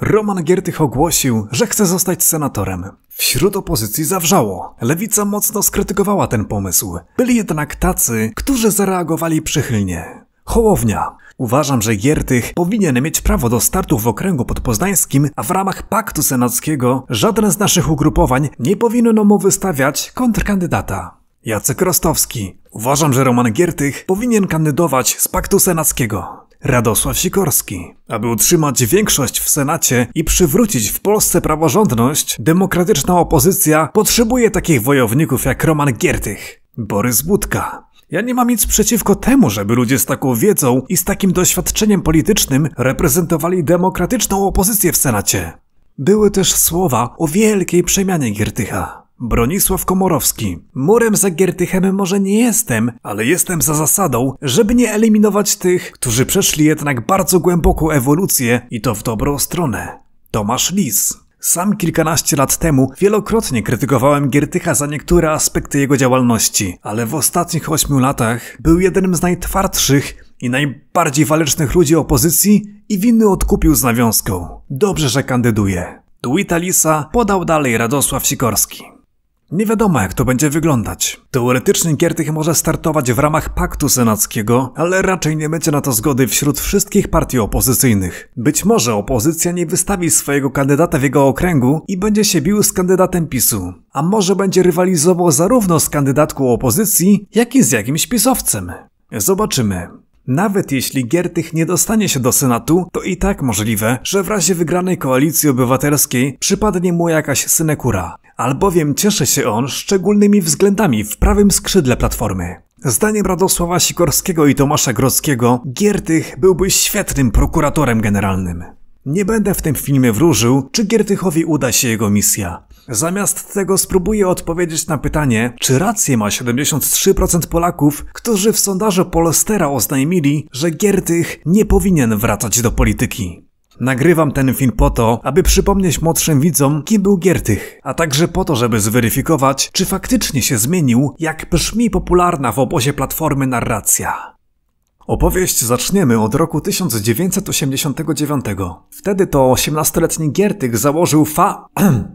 Roman Giertych ogłosił, że chce zostać senatorem. Wśród opozycji zawrzało. Lewica mocno skrytykowała ten pomysł. Byli jednak tacy, którzy zareagowali przychylnie. Hołownia. Uważam, że Giertych powinien mieć prawo do startu w okręgu podpoznańskim, a w ramach paktu senackiego żadne z naszych ugrupowań nie powinno mu wystawiać kontrkandydata. Jacek Rostowski. Uważam, że Roman Giertych powinien kandydować z paktu senackiego. Radosław Sikorski. Aby utrzymać większość w Senacie i przywrócić w Polsce praworządność, demokratyczna opozycja potrzebuje takich wojowników jak Roman Giertych. Borys Budka. Ja nie mam nic przeciwko temu, żeby ludzie z taką wiedzą i z takim doświadczeniem politycznym reprezentowali demokratyczną opozycję w Senacie. Były też słowa o wielkiej przemianie Giertycha. Bronisław Komorowski. Murem za Giertychem może nie jestem, ale jestem za zasadą, żeby nie eliminować tych, którzy przeszli jednak bardzo głęboką ewolucję i to w dobrą stronę. Tomasz Lis. Sam kilkanaście lat temu wielokrotnie krytykowałem Giertycha za niektóre aspekty jego działalności, ale w ostatnich 8 latach był jednym z najtwardszych i najbardziej walecznych ludzi opozycji i winny odkupił z nawiązką. Dobrze, że kandyduje. Tweeta Lisa podał dalej Radosław Sikorski. Nie wiadomo, jak to będzie wyglądać. Teoretycznie Giertych może startować w ramach paktu senackiego, ale raczej nie będzie na to zgody wśród wszystkich partii opozycyjnych. Być może opozycja nie wystawi swojego kandydata w jego okręgu i będzie się bił z kandydatem PiSu. A może będzie rywalizował zarówno z kandydatką opozycji, jak i z jakimś pisowcem. Zobaczymy. Nawet jeśli Giertych nie dostanie się do Senatu, to i tak możliwe, że w razie wygranej koalicji obywatelskiej przypadnie mu jakaś synekura. Albowiem cieszy się on szczególnymi względami w prawym skrzydle Platformy. Zdaniem Radosława Sikorskiego i Tomasza Grońskiego, Giertych byłby świetnym prokuratorem generalnym. Nie będę w tym filmie wróżył, czy Giertychowi uda się jego misja. Zamiast tego spróbuję odpowiedzieć na pytanie, czy rację ma 73% Polaków, którzy w sondażu Polstera oznajmili, że Giertych nie powinien wracać do polityki. Nagrywam ten film po to, aby przypomnieć młodszym widzom, kim był Giertych, a także po to, żeby zweryfikować, czy faktycznie się zmienił, jak brzmi popularna w obozie Platformy narracja. Opowieść zaczniemy od roku 1989. Wtedy to 18-letni Giertych założył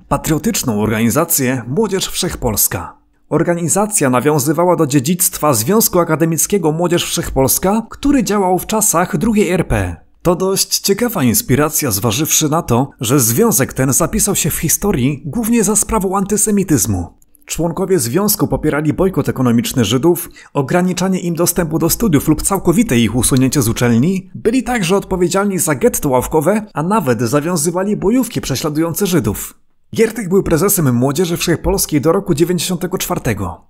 patriotyczną organizację Młodzież Wszechpolska. Organizacja nawiązywała do dziedzictwa Związku Akademickiego Młodzież Wszechpolska, który działał w czasach II RP. To dość ciekawa inspiracja, zważywszy na to, że związek ten zapisał się w historii głównie za sprawą antysemityzmu. Członkowie związku popierali bojkot ekonomiczny Żydów, ograniczanie im dostępu do studiów lub całkowite ich usunięcie z uczelni, byli także odpowiedzialni za getto ławkowe, a nawet zawiązywali bojówki prześladujące Żydów. Giertych był prezesem Młodzieży Wszechpolskiej do roku 1994.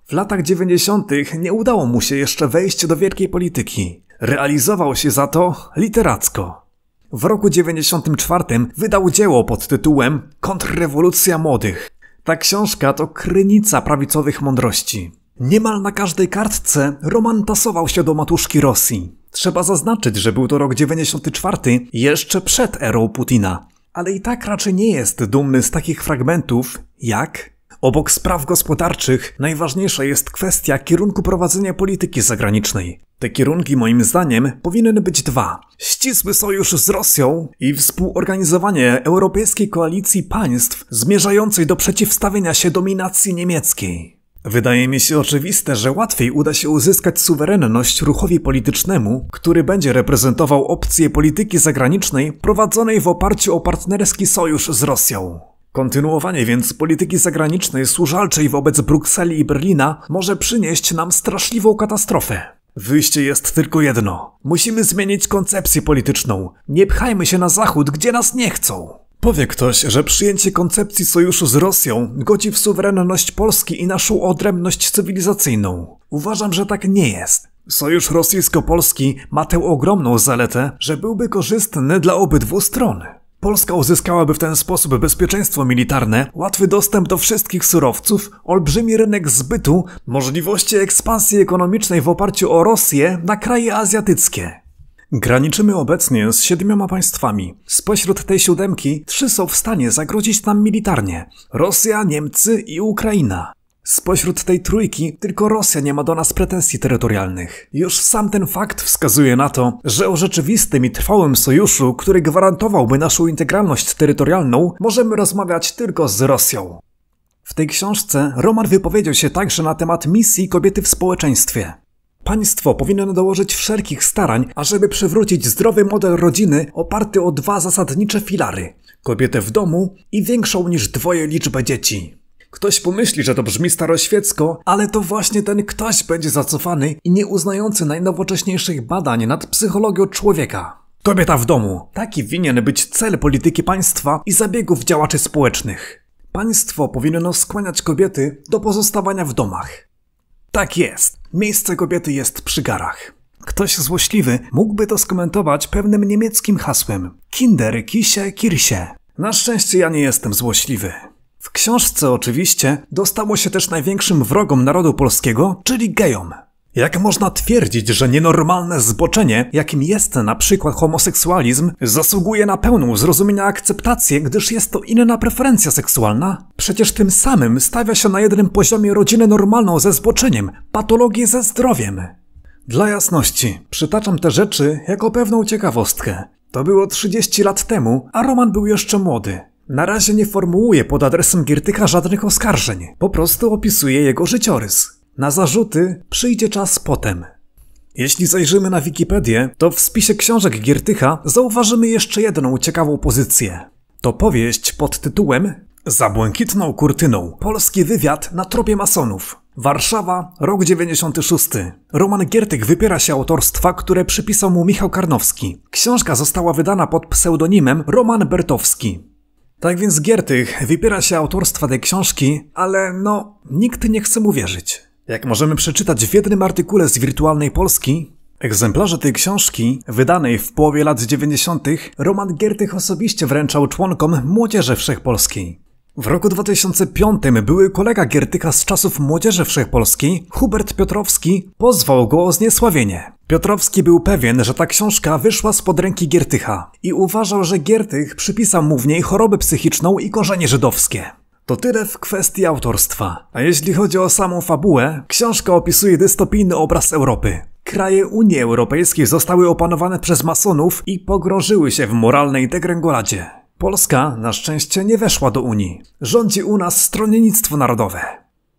W latach 90. nie udało mu się jeszcze wejść do wielkiej polityki. Realizował się za to literacko. W roku 1994 wydał dzieło pod tytułem Kontrrewolucja Młodych. Ta książka to krynica prawicowych mądrości. Niemal na każdej kartce Roman tasował się do matuszki Rosji. Trzeba zaznaczyć, że był to rok 94, jeszcze przed erą Putina. Ale i tak raczej nie jest dumny z takich fragmentów jak: obok spraw gospodarczych najważniejsza jest kwestia kierunku prowadzenia polityki zagranicznej. Te kierunki moim zdaniem powinny być 2. Ścisły sojusz z Rosją i współorganizowanie Europejskiej Koalicji Państw zmierzającej do przeciwstawienia się dominacji niemieckiej. Wydaje mi się oczywiste, że łatwiej uda się uzyskać suwerenność ruchowi politycznemu, który będzie reprezentował opcję polityki zagranicznej prowadzonej w oparciu o partnerski sojusz z Rosją. Kontynuowanie więc polityki zagranicznej służalczej wobec Brukseli i Berlina może przynieść nam straszliwą katastrofę. Wyjście jest tylko jedno. Musimy zmienić koncepcję polityczną. Nie pchajmy się na zachód, gdzie nas nie chcą. Powie ktoś, że przyjęcie koncepcji sojuszu z Rosją godzi w suwerenność Polski i naszą odrębność cywilizacyjną. Uważam, że tak nie jest. Sojusz rosyjsko-polski ma tę ogromną zaletę, że byłby korzystny dla obydwu stron. Polska uzyskałaby w ten sposób bezpieczeństwo militarne, łatwy dostęp do wszystkich surowców, olbrzymi rynek zbytu, możliwości ekspansji ekonomicznej w oparciu o Rosję na kraje azjatyckie. Graniczymy obecnie z 7 państwami. Spośród tej 7 3 są w stanie zagrozić nam militarnie: Rosja, Niemcy i Ukraina. Spośród tej trójki tylko Rosja nie ma do nas pretensji terytorialnych. Już sam ten fakt wskazuje na to, że o rzeczywistym i trwałym sojuszu, który gwarantowałby naszą integralność terytorialną, możemy rozmawiać tylko z Rosją. W tej książce Roman wypowiedział się także na temat misji kobiety w społeczeństwie. Państwo powinno dołożyć wszelkich starań, ażeby przywrócić zdrowy model rodziny oparty o dwa zasadnicze filary – kobietę w domu i większą niż dwoje liczbę dzieci. Ktoś pomyśli, że to brzmi staroświecko, ale to właśnie ten ktoś będzie zacofany i nieuznający najnowocześniejszych badań nad psychologią człowieka. Kobieta w domu – taki winien być cel polityki państwa i zabiegów działaczy społecznych. Państwo powinno skłaniać kobiety do pozostawania w domach. Tak jest. Miejsce kobiety jest przy garach. Ktoś złośliwy mógłby to skomentować pewnym niemieckim hasłem. Kinder, kisie, kirsie. Na szczęście ja nie jestem złośliwy. W książce oczywiście dostało się też największym wrogom narodu polskiego, czyli gejom. Jak można twierdzić, że nienormalne zboczenie, jakim jest na przykład homoseksualizm, zasługuje na pełną zrozumienia akceptację, gdyż jest to inna preferencja seksualna? Przecież tym samym stawia się na jednym poziomie rodzinę normalną ze zboczeniem, patologię ze zdrowiem. Dla jasności, przytaczam te rzeczy jako pewną ciekawostkę. To było 30 lat temu, a Roman był jeszcze młody. Na razie nie formułuję pod adresem Giertycha żadnych oskarżeń, po prostu opisuję jego życiorys. Na zarzuty przyjdzie czas potem. Jeśli zajrzymy na Wikipedię, to w spisie książek Giertycha zauważymy jeszcze jedną ciekawą pozycję. To powieść pod tytułem Za błękitną kurtyną. Polski wywiad na tropie masonów. Warszawa, rok 96. Roman Giertych wypiera się autorstwa, które przypisał mu Michał Karnowski. Książka została wydana pod pseudonimem Roman Bertowski. Tak więc Giertych wypiera się autorstwa tej książki, ale no, nikt nie chce mu wierzyć. Jak możemy przeczytać w jednym artykule z Wirtualnej Polski, egzemplarze tej książki, wydanej w połowie lat 90., Roman Giertych osobiście wręczał członkom Młodzieży Wszechpolskiej. W roku 2005 były kolega Giertycha z czasów Młodzieży Wszechpolskiej, Hubert Piotrowski, pozwał go o zniesławienie. Piotrowski był pewien, że ta książka wyszła spod ręki Giertycha i uważał, że Giertych przypisał mu w niej chorobę psychiczną i korzenie żydowskie. To tyle w kwestii autorstwa. A jeśli chodzi o samą fabułę, książka opisuje dystopijny obraz Europy. Kraje Unii Europejskiej zostały opanowane przez masonów i pogrążyły się w moralnej degrengoladzie. Polska, na szczęście, nie weszła do Unii. Rządzi u nas stronnictwo narodowe.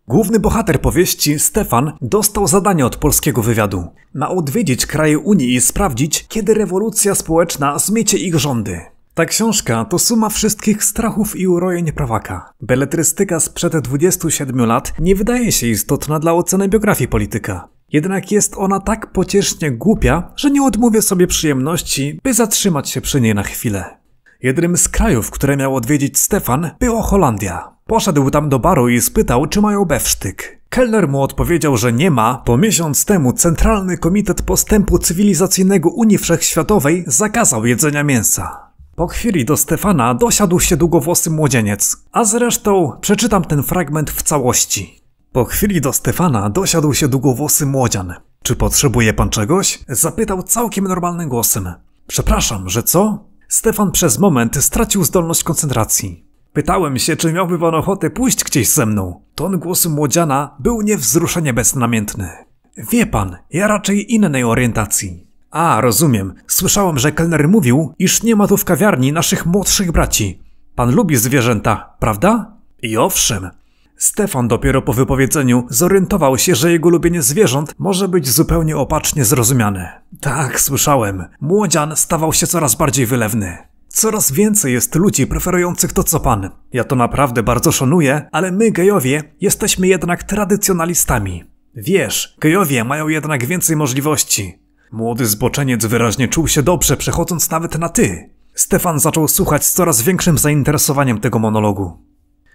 Główny bohater powieści, Stefan, dostał zadanie od polskiego wywiadu. Ma odwiedzić kraje Unii i sprawdzić, kiedy rewolucja społeczna zmiecie ich rządy. Ta książka to suma wszystkich strachów i urojeń prawaka. Beletrystyka sprzed 27 lat nie wydaje się istotna dla oceny biografii polityka. Jednak jest ona tak pociesznie głupia, że nie odmówię sobie przyjemności, by zatrzymać się przy niej na chwilę. Jednym z krajów, które miał odwiedzić Stefan, była Holandia. Poszedł tam do baru i spytał, czy mają bewsztyk. Kelner mu odpowiedział, że nie ma, bo miesiąc temu Centralny Komitet Postępu Cywilizacyjnego Unii Wszechświatowej zakazał jedzenia mięsa. Po chwili do Stefana dosiadł się długowłosy młodzieniec, a zresztą przeczytam ten fragment w całości. Po chwili do Stefana dosiadł się długowłosy młodzian. Czy potrzebuje pan czegoś? Zapytał całkiem normalnym głosem. Przepraszam, że co? Stefan przez moment stracił zdolność koncentracji. Pytałem się, czy miałby pan ochotę pójść gdzieś ze mną. Ton głosu młodziana był niewzruszenie beznamiętny. Wie pan, ja raczej innej orientacji. A, rozumiem. Słyszałem, że kelner mówił, iż nie ma tu w kawiarni naszych młodszych braci. Pan lubi zwierzęta, prawda? I owszem. Stefan dopiero po wypowiedzeniu zorientował się, że jego lubienie zwierząt może być zupełnie opacznie zrozumiane. Tak, słyszałem. Młodzian stawał się coraz bardziej wylewny. Coraz więcej jest ludzi preferujących to co pan. Ja to naprawdę bardzo szanuję, ale my gejowie jesteśmy jednak tradycjonalistami. Wiesz, gejowie mają jednak więcej możliwości. Młody zboczeniec wyraźnie czuł się dobrze, przechodząc nawet na ty. Stefan zaczął słuchać z coraz większym zainteresowaniem tego monologu.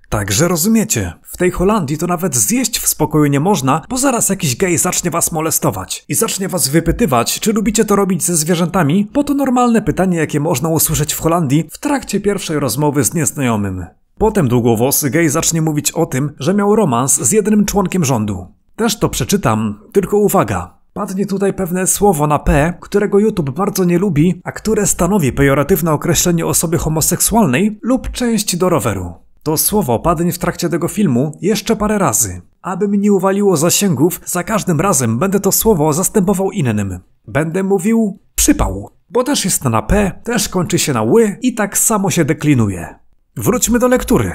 Także rozumiecie, w tej Holandii to nawet zjeść w spokoju nie można, bo zaraz jakiś gej zacznie was molestować i zacznie was wypytywać, czy lubicie to robić ze zwierzętami, bo to normalne pytanie, jakie można usłyszeć w Holandii w trakcie pierwszej rozmowy z nieznajomym. Potem długowłosy gej zacznie mówić o tym, że miał romans z jednym członkiem rządu. Też to przeczytam, tylko uwaga. Padnie tutaj pewne słowo na P, którego YouTube bardzo nie lubi, a które stanowi pejoratywne określenie osoby homoseksualnej lub części do roweru. To słowo padnie w trakcie tego filmu jeszcze parę razy. Aby mi nie uwaliło zasięgów, za każdym razem będę to słowo zastępował innym. Będę mówił przypał, bo też jest na P, też kończy się na ły i tak samo się deklinuje. Wróćmy do lektury.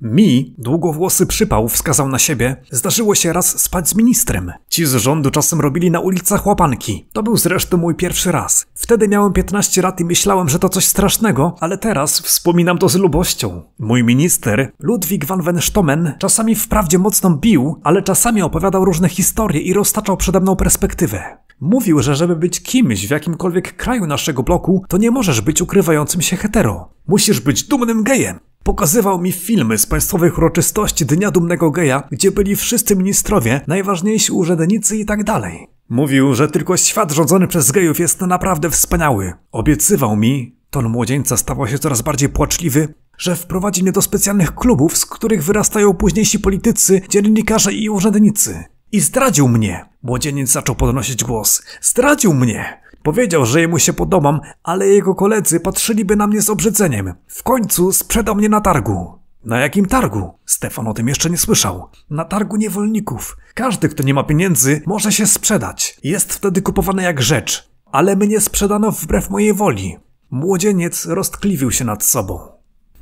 Mi, długowłosy przypał, wskazał na siebie, zdarzyło się raz spać z ministrem. Ci z rządu czasem robili na ulicach łapanki. To był zresztą mój pierwszy raz. Wtedy miałem 15 lat i myślałem, że to coś strasznego, ale teraz wspominam to z lubością. Mój minister, Ludwik van Wenstomen, czasami wprawdzie mocno bił, ale czasami opowiadał różne historie i roztaczał przede mną perspektywę. Mówił, że żeby być kimś w jakimkolwiek kraju naszego bloku, to nie możesz być ukrywającym się hetero. Musisz być dumnym gejem. Pokazywał mi filmy z państwowych uroczystości Dnia Dumnego Geja, gdzie byli wszyscy ministrowie, najważniejsi urzędnicy i tak dalej. Mówił, że tylko świat rządzony przez gejów jest naprawdę wspaniały. Obiecywał mi, ton młodzieńca stawał się coraz bardziej płaczliwy, że wprowadzi mnie do specjalnych klubów, z których wyrastają późniejsi politycy, dziennikarze i urzędnicy. I zdradził mnie. Młodzieniec zaczął podnosić głos. Zdradził mnie. Powiedział, że jemu się podobam, ale jego koledzy patrzyliby na mnie z obrzydzeniem. W końcu sprzedał mnie na targu. Na jakim targu? Stefan o tym jeszcze nie słyszał. Na targu niewolników. Każdy, kto nie ma pieniędzy, może się sprzedać. Jest wtedy kupowany jak rzecz. Ale mnie sprzedano wbrew mojej woli. Młodzieniec roztkliwił się nad sobą.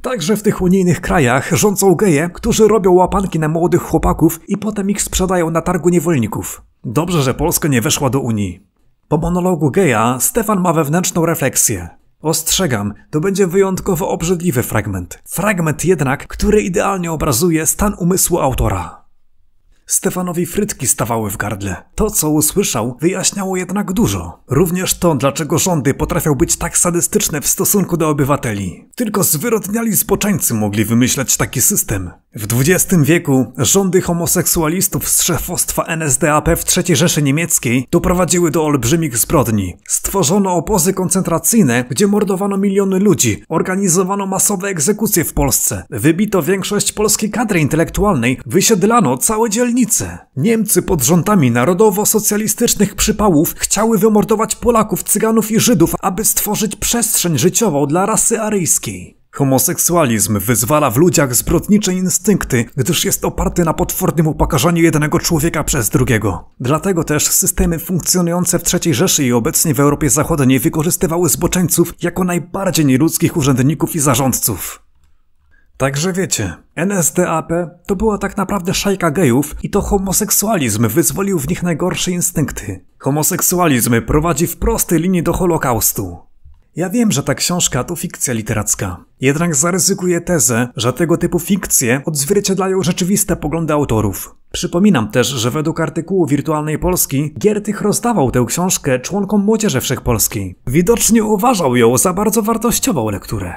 Także w tych unijnych krajach rządzą geje, którzy robią łapanki na młodych chłopaków i potem ich sprzedają na targu niewolników. Dobrze, że Polska nie weszła do Unii. Po monologu geja Stefan ma wewnętrzną refleksję. Ostrzegam, to będzie wyjątkowo obrzydliwy fragment. Fragment jednak, który idealnie obrazuje stan umysłu autora. Stefanowi frytki stawały w gardle. To, co usłyszał, wyjaśniało jednak dużo. Również to, dlaczego rządy potrafią być tak sadystyczne w stosunku do obywateli. Tylko zwyrodniali zboczeńcy mogli wymyślać taki system. W XX wieku rządy homoseksualistów z szefostwa NSDAP w III Rzeszy Niemieckiej doprowadziły do olbrzymich zbrodni. Stworzono obozy koncentracyjne, gdzie mordowano miliony ludzi, organizowano masowe egzekucje w Polsce, wybito większość polskiej kadry intelektualnej, wysiedlano całe dzielnice. Niemcy pod rządami narodowo-socjalistycznych przypałów chciały wymordować Polaków, Cyganów i Żydów, aby stworzyć przestrzeń życiową dla rasy aryjskiej. Homoseksualizm wyzwala w ludziach zbrodnicze instynkty, gdyż jest oparty na potwornym upokarzaniu jednego człowieka przez drugiego. Dlatego też systemy funkcjonujące w III Rzeszy i obecnie w Europie Zachodniej wykorzystywały zboczeńców jako najbardziej nieludzkich urzędników i zarządców. Także wiecie, NSDAP to była tak naprawdę szajka gejów i to homoseksualizm wyzwolił w nich najgorsze instynkty. Homoseksualizm prowadzi w prostej linii do Holokaustu. Ja wiem, że ta książka to fikcja literacka. Jednak zaryzykuję tezę, że tego typu fikcje odzwierciedlają rzeczywiste poglądy autorów. Przypominam też, że według artykułu Wirtualnej Polski Giertych rozdawał tę książkę członkom Młodzieży Wszechpolskiej. Widocznie uważał ją za bardzo wartościową lekturę.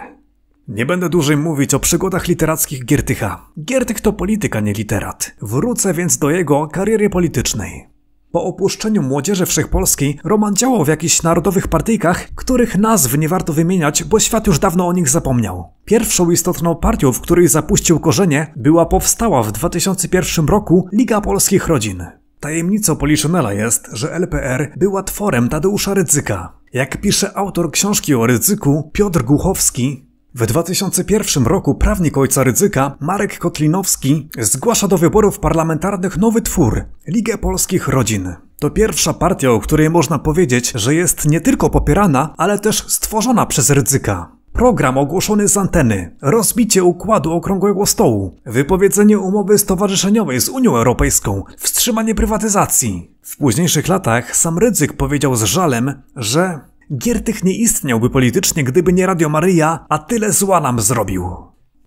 Nie będę dłużej mówić o przygodach literackich Giertycha. Giertych to polityk, a nie literat. Wrócę więc do jego kariery politycznej. Po opuszczeniu Młodzieży Wszechpolskiej Roman działał w jakichś narodowych partyjkach, których nazw nie warto wymieniać, bo świat już dawno o nich zapomniał. Pierwszą istotną partią, w której zapuścił korzenie, była powstała w 2001 roku Liga Polskich Rodzin. Tajemnicą Poliszynela jest, że LPR była tworem Tadeusza Rydzyka. Jak pisze autor książki o Rydzyku, Piotr Głuchowski, w 2001 roku prawnik ojca Rydzyka, Marek Kotlinowski, zgłasza do wyborów parlamentarnych nowy twór – Ligę Polskich Rodzin. To pierwsza partia, o której można powiedzieć, że jest nie tylko popierana, ale też stworzona przez Rydzyka. Program ogłoszony z anteny, rozbicie układu okrągłego stołu, wypowiedzenie umowy stowarzyszeniowej z Unią Europejską, wstrzymanie prywatyzacji. W późniejszych latach sam Rydzyk powiedział z żalem, że Giertych nie istniałby politycznie, gdyby nie Radio Maryja, a tyle zła nam zrobił.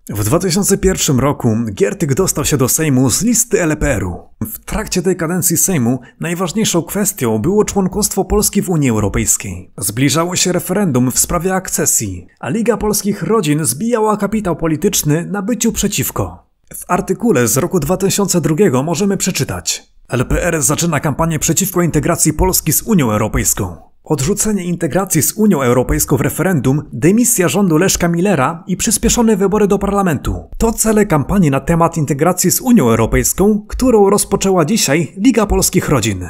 W 2001 roku Giertych dostał się do Sejmu z listy LPR-u. W trakcie tej kadencji Sejmu najważniejszą kwestią było członkostwo Polski w Unii Europejskiej. Zbliżało się referendum w sprawie akcesji, a Liga Polskich Rodzin zbijała kapitał polityczny na byciu przeciwko. W artykule z roku 2002 możemy przeczytać: LPR zaczyna kampanię przeciwko integracji Polski z Unią Europejską. Odrzucenie integracji z Unią Europejską w referendum, dymisja rządu Leszka Millera i przyspieszone wybory do parlamentu. To cele kampanii na temat integracji z Unią Europejską, którą rozpoczęła dzisiaj Liga Polskich Rodzin.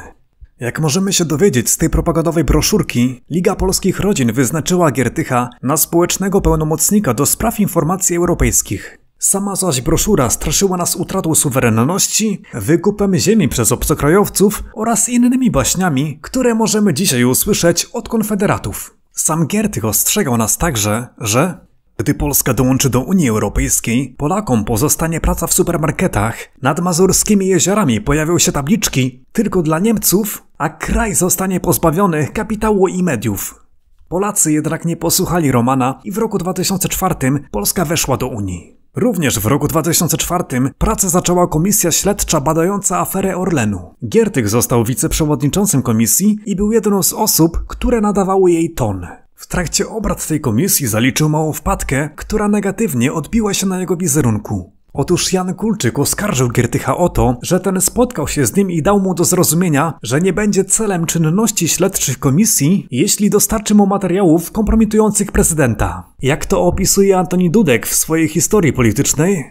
Jak możemy się dowiedzieć z tej propagandowej broszurki, Liga Polskich Rodzin wyznaczyła Giertycha na społecznego pełnomocnika do spraw informacji europejskich. Sama zaś broszura straszyła nas utratą suwerenności, wykupem ziemi przez obcokrajowców oraz innymi baśniami, które możemy dzisiaj usłyszeć od konfederatów. Sam Giertych ostrzegał nas także, że gdy Polska dołączy do Unii Europejskiej, Polakom pozostanie praca w supermarketach, nad mazurskimi jeziorami pojawią się tabliczki tylko dla Niemców, a kraj zostanie pozbawiony kapitału i mediów. Polacy jednak nie posłuchali Romana i w roku 2004 Polska weszła do Unii. Również w roku 2004 pracę zaczęła komisja śledcza badająca aferę Orlenu. Giertych został wiceprzewodniczącym komisji i był jedną z osób, które nadawały jej ton. W trakcie obrad tej komisji zaliczył małą wpadkę, która negatywnie odbiła się na jego wizerunku. Otóż Jan Kulczyk oskarżył Giertycha o to, że ten spotkał się z nim i dał mu do zrozumienia, że nie będzie celem czynności śledczych komisji, jeśli dostarczy mu materiałów kompromitujących prezydenta. Jak to opisuje Antoni Dudek w swojej historii politycznej?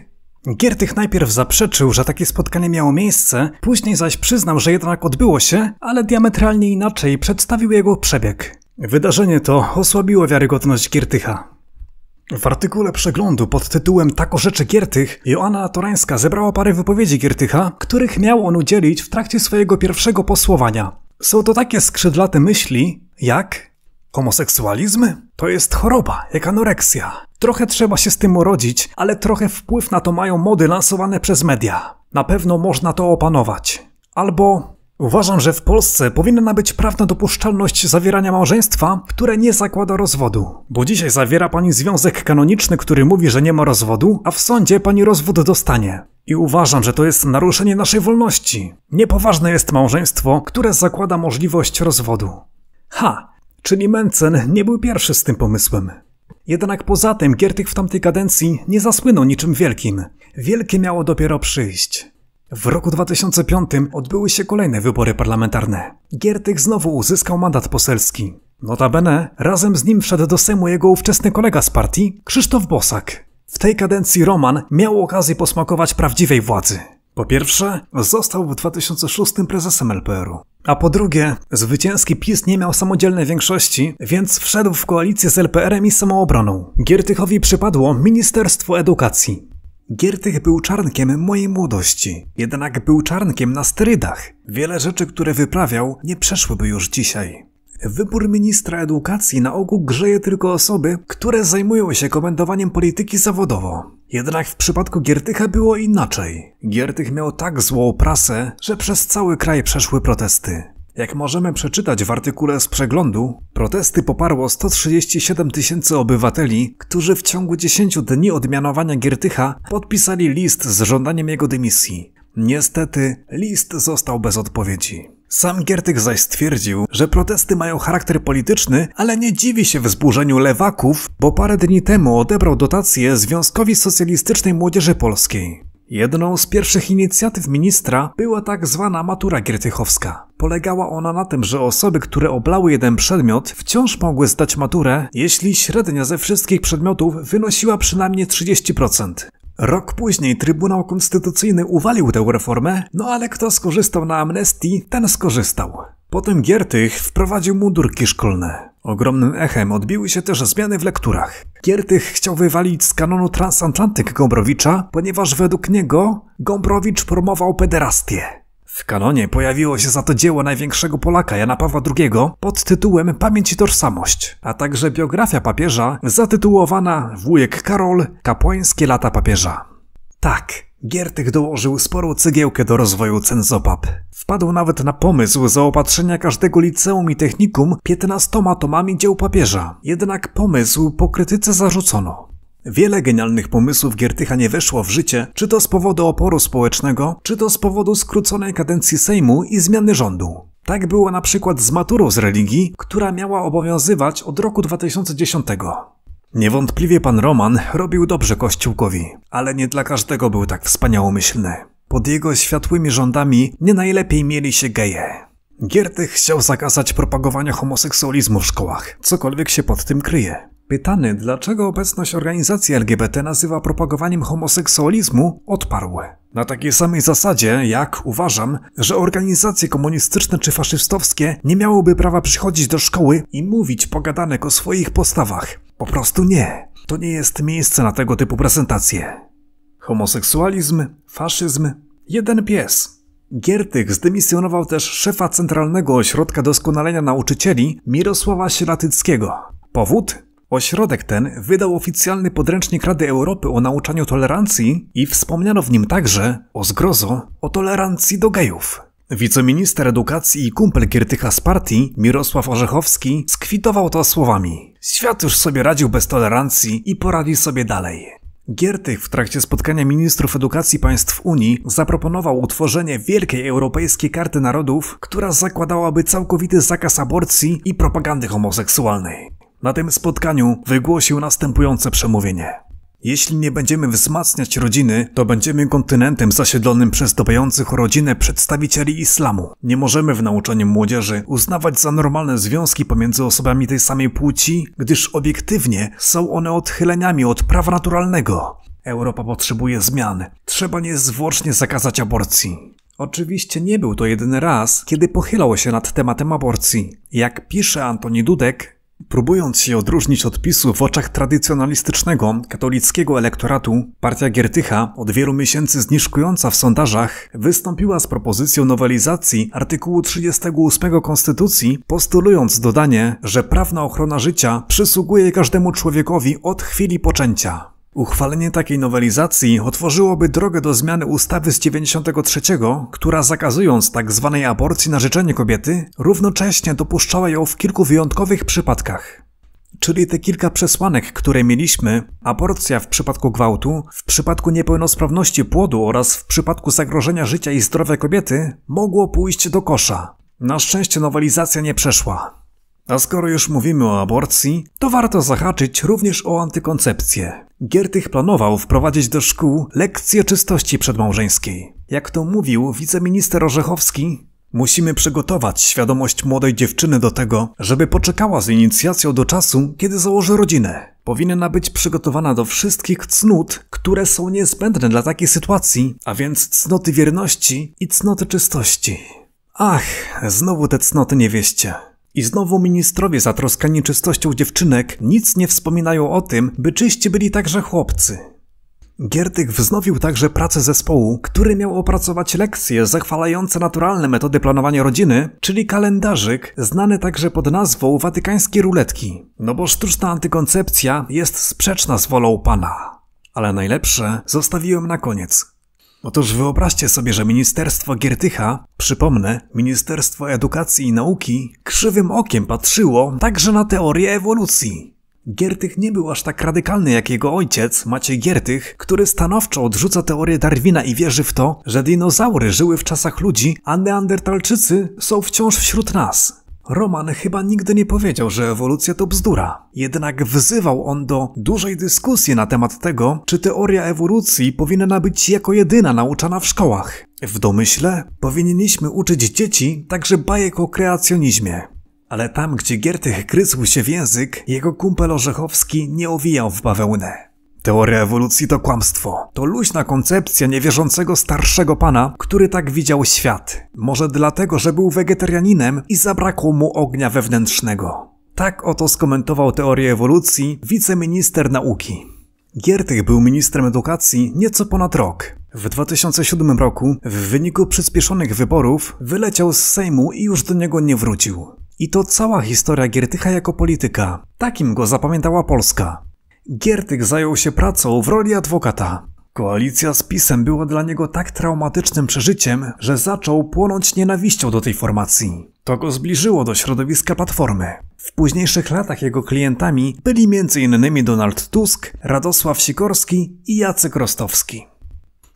Giertych najpierw zaprzeczył, że takie spotkanie miało miejsce, później zaś przyznał, że jednak odbyło się, ale diametralnie inaczej przedstawił jego przebieg. Wydarzenie to osłabiło wiarygodność Giertycha. W artykule przeglądu pod tytułem „Tak o rzeczy Giertych” Joanna Torańska zebrała parę wypowiedzi Giertycha, których miał on udzielić w trakcie swojego pierwszego posłowania. Są to takie skrzydlate myśli jak homoseksualizm? To jest choroba, jak anoreksja. Trochę trzeba się z tym urodzić, ale trochę wpływ na to mają mody lansowane przez media. Na pewno można to opanować. Albo uważam, że w Polsce powinna być prawna dopuszczalność zawierania małżeństwa, które nie zakłada rozwodu. Bo dzisiaj zawiera pani związek kanoniczny, który mówi, że nie ma rozwodu, a w sądzie pani rozwód dostanie. I uważam, że to jest naruszenie naszej wolności. Niepoważne jest małżeństwo, które zakłada możliwość rozwodu. Ha! Czyli Mencen nie był pierwszy z tym pomysłem. Jednak poza tym Giertych w tamtej kadencji nie zasłynął niczym wielkim. Wielkie miało dopiero przyjść. W roku 2005 odbyły się kolejne wybory parlamentarne. Giertych znowu uzyskał mandat poselski. Notabene razem z nim wszedł do Sejmu jego ówczesny kolega z partii, Krzysztof Bosak. W tej kadencji Roman miał okazję posmakować prawdziwej władzy. Po pierwsze, został w 2006 prezesem LPR-u. A po drugie, zwycięski PiS nie miał samodzielnej większości, więc wszedł w koalicję z LPR-em i Samoobroną. Giertychowi przypadło Ministerstwo Edukacji. Giertych był czarnkiem mojej młodości, jednak był czarnkiem na sterydach. Wiele rzeczy, które wyprawiał, nie przeszłyby już dzisiaj. Wybór ministra edukacji na ogół grzeje tylko osoby, które zajmują się komentowaniem polityki zawodowo. Jednak w przypadku Giertycha było inaczej. Giertych miał tak złą prasę, że przez cały kraj przeszły protesty. Jak możemy przeczytać w artykule z przeglądu, protesty poparło 137 tysięcy obywateli, którzy w ciągu 10 dni od mianowania Giertycha podpisali list z żądaniem jego dymisji. Niestety, list został bez odpowiedzi. Sam Giertych zaś stwierdził, że protesty mają charakter polityczny, ale nie dziwi się wzburzeniu lewaków, bo parę dni temu odebrał dotację Związkowi Socjalistycznej Młodzieży Polskiej. Jedną z pierwszych inicjatyw ministra była tak zwana matura giertychowska. Polegała ona na tym, że osoby, które oblały jeden przedmiot, wciąż mogły zdać maturę, jeśli średnia ze wszystkich przedmiotów wynosiła przynajmniej 30%. Rok później Trybunał Konstytucyjny uwalił tę reformę, no ale kto skorzystał na amnestii, ten skorzystał. Potem Giertych wprowadził mundurki szkolne. Ogromnym echem odbiły się też zmiany w lekturach. Giertych chciał wywalić z kanonu transatlantyk Gombrowicza, ponieważ według niego Gombrowicz promował pederastię. W kanonie pojawiło się za to dzieło największego Polaka Jana Pawła II pod tytułem „Pamięć i tożsamość”, a także biografia papieża zatytułowana „Wujek Karol – Kapłańskie lata papieża”. Tak, Giertych dołożył sporą cegiełkę do rozwoju cenzopap. Wpadł nawet na pomysł zaopatrzenia każdego liceum i technikum 15 tomami dzieł papieża. Jednak pomysł po krytyce zarzucono. Wiele genialnych pomysłów Giertycha nie weszło w życie, czy to z powodu oporu społecznego, czy to z powodu skróconej kadencji Sejmu i zmiany rządu. Tak było na przykład z maturą z religii, która miała obowiązywać od roku 2010. Niewątpliwie pan Roman robił dobrze Kościółkowi, ale nie dla każdego był tak wspaniałomyślny. Pod jego światłymi rządami nie najlepiej mieli się geje. Giertych chciał zakazać propagowania homoseksualizmu w szkołach, cokolwiek się pod tym kryje. Pytany, dlaczego obecność organizacji LGBT nazywa propagowaniem homoseksualizmu, odparł. Na takiej samej zasadzie, jak uważam, że organizacje komunistyczne czy faszystowskie nie miałyby prawa przychodzić do szkoły i mówić pogadanek o swoich postawach. Po prostu nie. To nie jest miejsce na tego typu prezentacje. Homoseksualizm, faszyzm, jeden pies. Giertych zdymisjonował też szefa Centralnego Ośrodka Doskonalenia Nauczycieli Mirosława Ślatyckiego. Powód? Ośrodek ten wydał oficjalny podręcznik Rady Europy o nauczaniu tolerancji i wspomniano w nim także, o zgrozo, o tolerancji do gejów. Wiceminister edukacji i kumpel Giertycha z partii, Mirosław Orzechowski, skwitował to słowami: świat już sobie radził bez tolerancji i poradzi sobie dalej. Giertych w trakcie spotkania ministrów edukacji państw Unii zaproponował utworzenie wielkiej europejskiej karty narodów, która zakładałaby całkowity zakaz aborcji i propagandy homoseksualnej. Na tym spotkaniu wygłosił następujące przemówienie. Jeśli nie będziemy wzmacniać rodziny, to będziemy kontynentem zasiedlonym przez dbających o rodzinę przedstawicieli islamu. Nie możemy w nauczaniu młodzieży uznawać za normalne związki pomiędzy osobami tej samej płci, gdyż obiektywnie są one odchyleniami od prawa naturalnego. Europa potrzebuje zmian. Trzeba niezwłocznie zakazać aborcji. Oczywiście nie był to jedyny raz, kiedy pochylał się nad tematem aborcji. Jak pisze Antoni Dudek, próbując się odróżnić od PiS-u w oczach tradycjonalistycznego, katolickiego elektoratu, partia Giertycha, od wielu miesięcy zniżkująca w sondażach, wystąpiła z propozycją nowelizacji artykułu 38 Konstytucji, postulując dodanie, że prawna ochrona życia przysługuje każdemu człowiekowi od chwili poczęcia. Uchwalenie takiej nowelizacji otworzyłoby drogę do zmiany ustawy z 93, która zakazując tzw. aborcji na życzenie kobiety, równocześnie dopuszczała ją w kilku wyjątkowych przypadkach. Czyli te kilka przesłanek, które mieliśmy, aborcja w przypadku gwałtu, w przypadku niepełnosprawności płodu oraz w przypadku zagrożenia życia i zdrowia kobiety, mogło pójść do kosza. Na szczęście nowelizacja nie przeszła. A skoro już mówimy o aborcji, to warto zahaczyć również o antykoncepcję. Giertych planował wprowadzić do szkół lekcję czystości przedmałżeńskiej. Jak to mówił wiceminister Orzechowski, musimy przygotować świadomość młodej dziewczyny do tego, żeby poczekała z inicjacją do czasu, kiedy założy rodzinę. Powinna być przygotowana do wszystkich cnót, które są niezbędne dla takiej sytuacji, a więc cnoty wierności i cnoty czystości. Ach, znowu te cnoty niewieście. I znowu ministrowie zatroskani czystością dziewczynek nic nie wspominają o tym, by czyści byli także chłopcy. Giertych wznowił także pracę zespołu, który miał opracować lekcje zachwalające naturalne metody planowania rodziny, czyli kalendarzyk, znany także pod nazwą watykańskie ruletki. No bo sztuczna antykoncepcja jest sprzeczna z wolą Pana. Ale najlepsze zostawiłem na koniec. Otóż wyobraźcie sobie, że Ministerstwo Giertycha, przypomnę, Ministerstwo Edukacji i Nauki, krzywym okiem patrzyło także na teorię ewolucji. Giertych nie był aż tak radykalny jak jego ojciec, Maciej Giertych, który stanowczo odrzuca teorię Darwina i wierzy w to, że dinozaury żyły w czasach ludzi, a neandertalczycy są wciąż wśród nas. Roman chyba nigdy nie powiedział, że ewolucja to bzdura. Jednak wzywał on do dużej dyskusji na temat tego, czy teoria ewolucji powinna być jako jedyna nauczana w szkołach. W domyśle powinniśmy uczyć dzieci także bajek o kreacjonizmie. Ale tam, gdzie Giertych gryzł się w język, jego kumpel Orzechowski nie owijał w bawełnę. Teoria ewolucji to kłamstwo. To luźna koncepcja niewierzącego starszego pana, który tak widział świat. Może dlatego, że był wegetarianinem i zabrakło mu ognia wewnętrznego. Tak oto skomentował teorię ewolucji wiceminister nauki. Giertych był ministrem edukacji nieco ponad rok. W 2007 roku w wyniku przyspieszonych wyborów wyleciał z Sejmu i już do niego nie wrócił. I to cała historia Giertycha jako polityka. Takim go zapamiętała Polska. Giertych zajął się pracą w roli adwokata. Koalicja z PiS-em była dla niego tak traumatycznym przeżyciem, że zaczął płonąć nienawiścią do tej formacji. To go zbliżyło do środowiska Platformy. W późniejszych latach jego klientami byli m.in. Donald Tusk, Radosław Sikorski i Jacek Rostowski.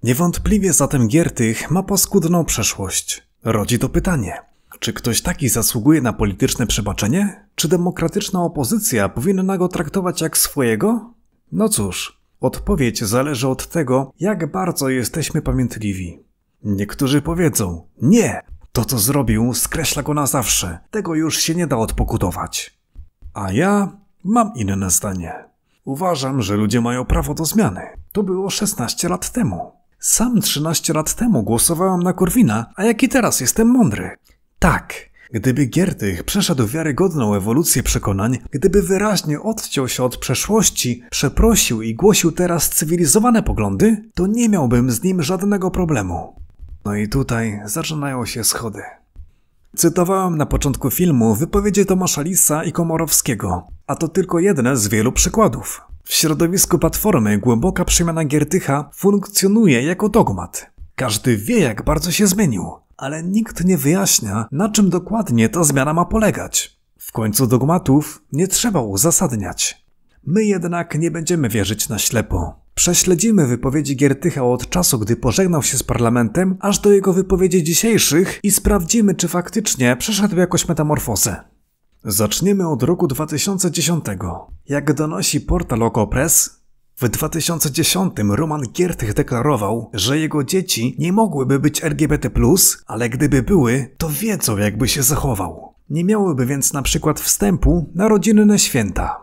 Niewątpliwie zatem Giertych ma paskudną przeszłość. Rodzi to pytanie. Czy ktoś taki zasługuje na polityczne przebaczenie? Czy demokratyczna opozycja powinna go traktować jak swojego? No cóż, odpowiedź zależy od tego, jak bardzo jesteśmy pamiętliwi. Niektórzy powiedzą, nie, to co zrobił skreśla go na zawsze, tego już się nie da odpokutować. A ja mam inne zdanie. Uważam, że ludzie mają prawo do zmiany. To było 16 lat temu. Sam 13 lat temu głosowałem na Korwina, a jaki teraz jestem mądry. Tak, Gdyby Giertych przeszedł wiarygodną ewolucję przekonań, gdyby wyraźnie odciął się od przeszłości, przeprosił i głosił teraz cywilizowane poglądy, to nie miałbym z nim żadnego problemu. No i tutaj zaczynają się schody. Cytowałem na początku filmu wypowiedzi Tomasza Lisa i Komorowskiego, a to tylko jedne z wielu przykładów. W środowisku Platformy głęboka przemiana Giertycha funkcjonuje jako dogmat. Każdy wie, jak bardzo się zmienił, ale nikt nie wyjaśnia, na czym dokładnie ta zmiana ma polegać. W końcu dogmatów nie trzeba uzasadniać. My jednak nie będziemy wierzyć na ślepo. Prześledzimy wypowiedzi Giertycha od czasu, gdy pożegnał się z parlamentem, aż do jego wypowiedzi dzisiejszych i sprawdzimy, czy faktycznie przeszedł jakąś metamorfozę. Zaczniemy od roku 2010. Jak donosi portal Okopress, w 2010 Roman Giertych deklarował, że jego dzieci nie mogłyby być LGBT+, ale gdyby były, to wiedzą, jakby się zachował. Nie miałyby więc na przykład wstępu na rodzinne święta.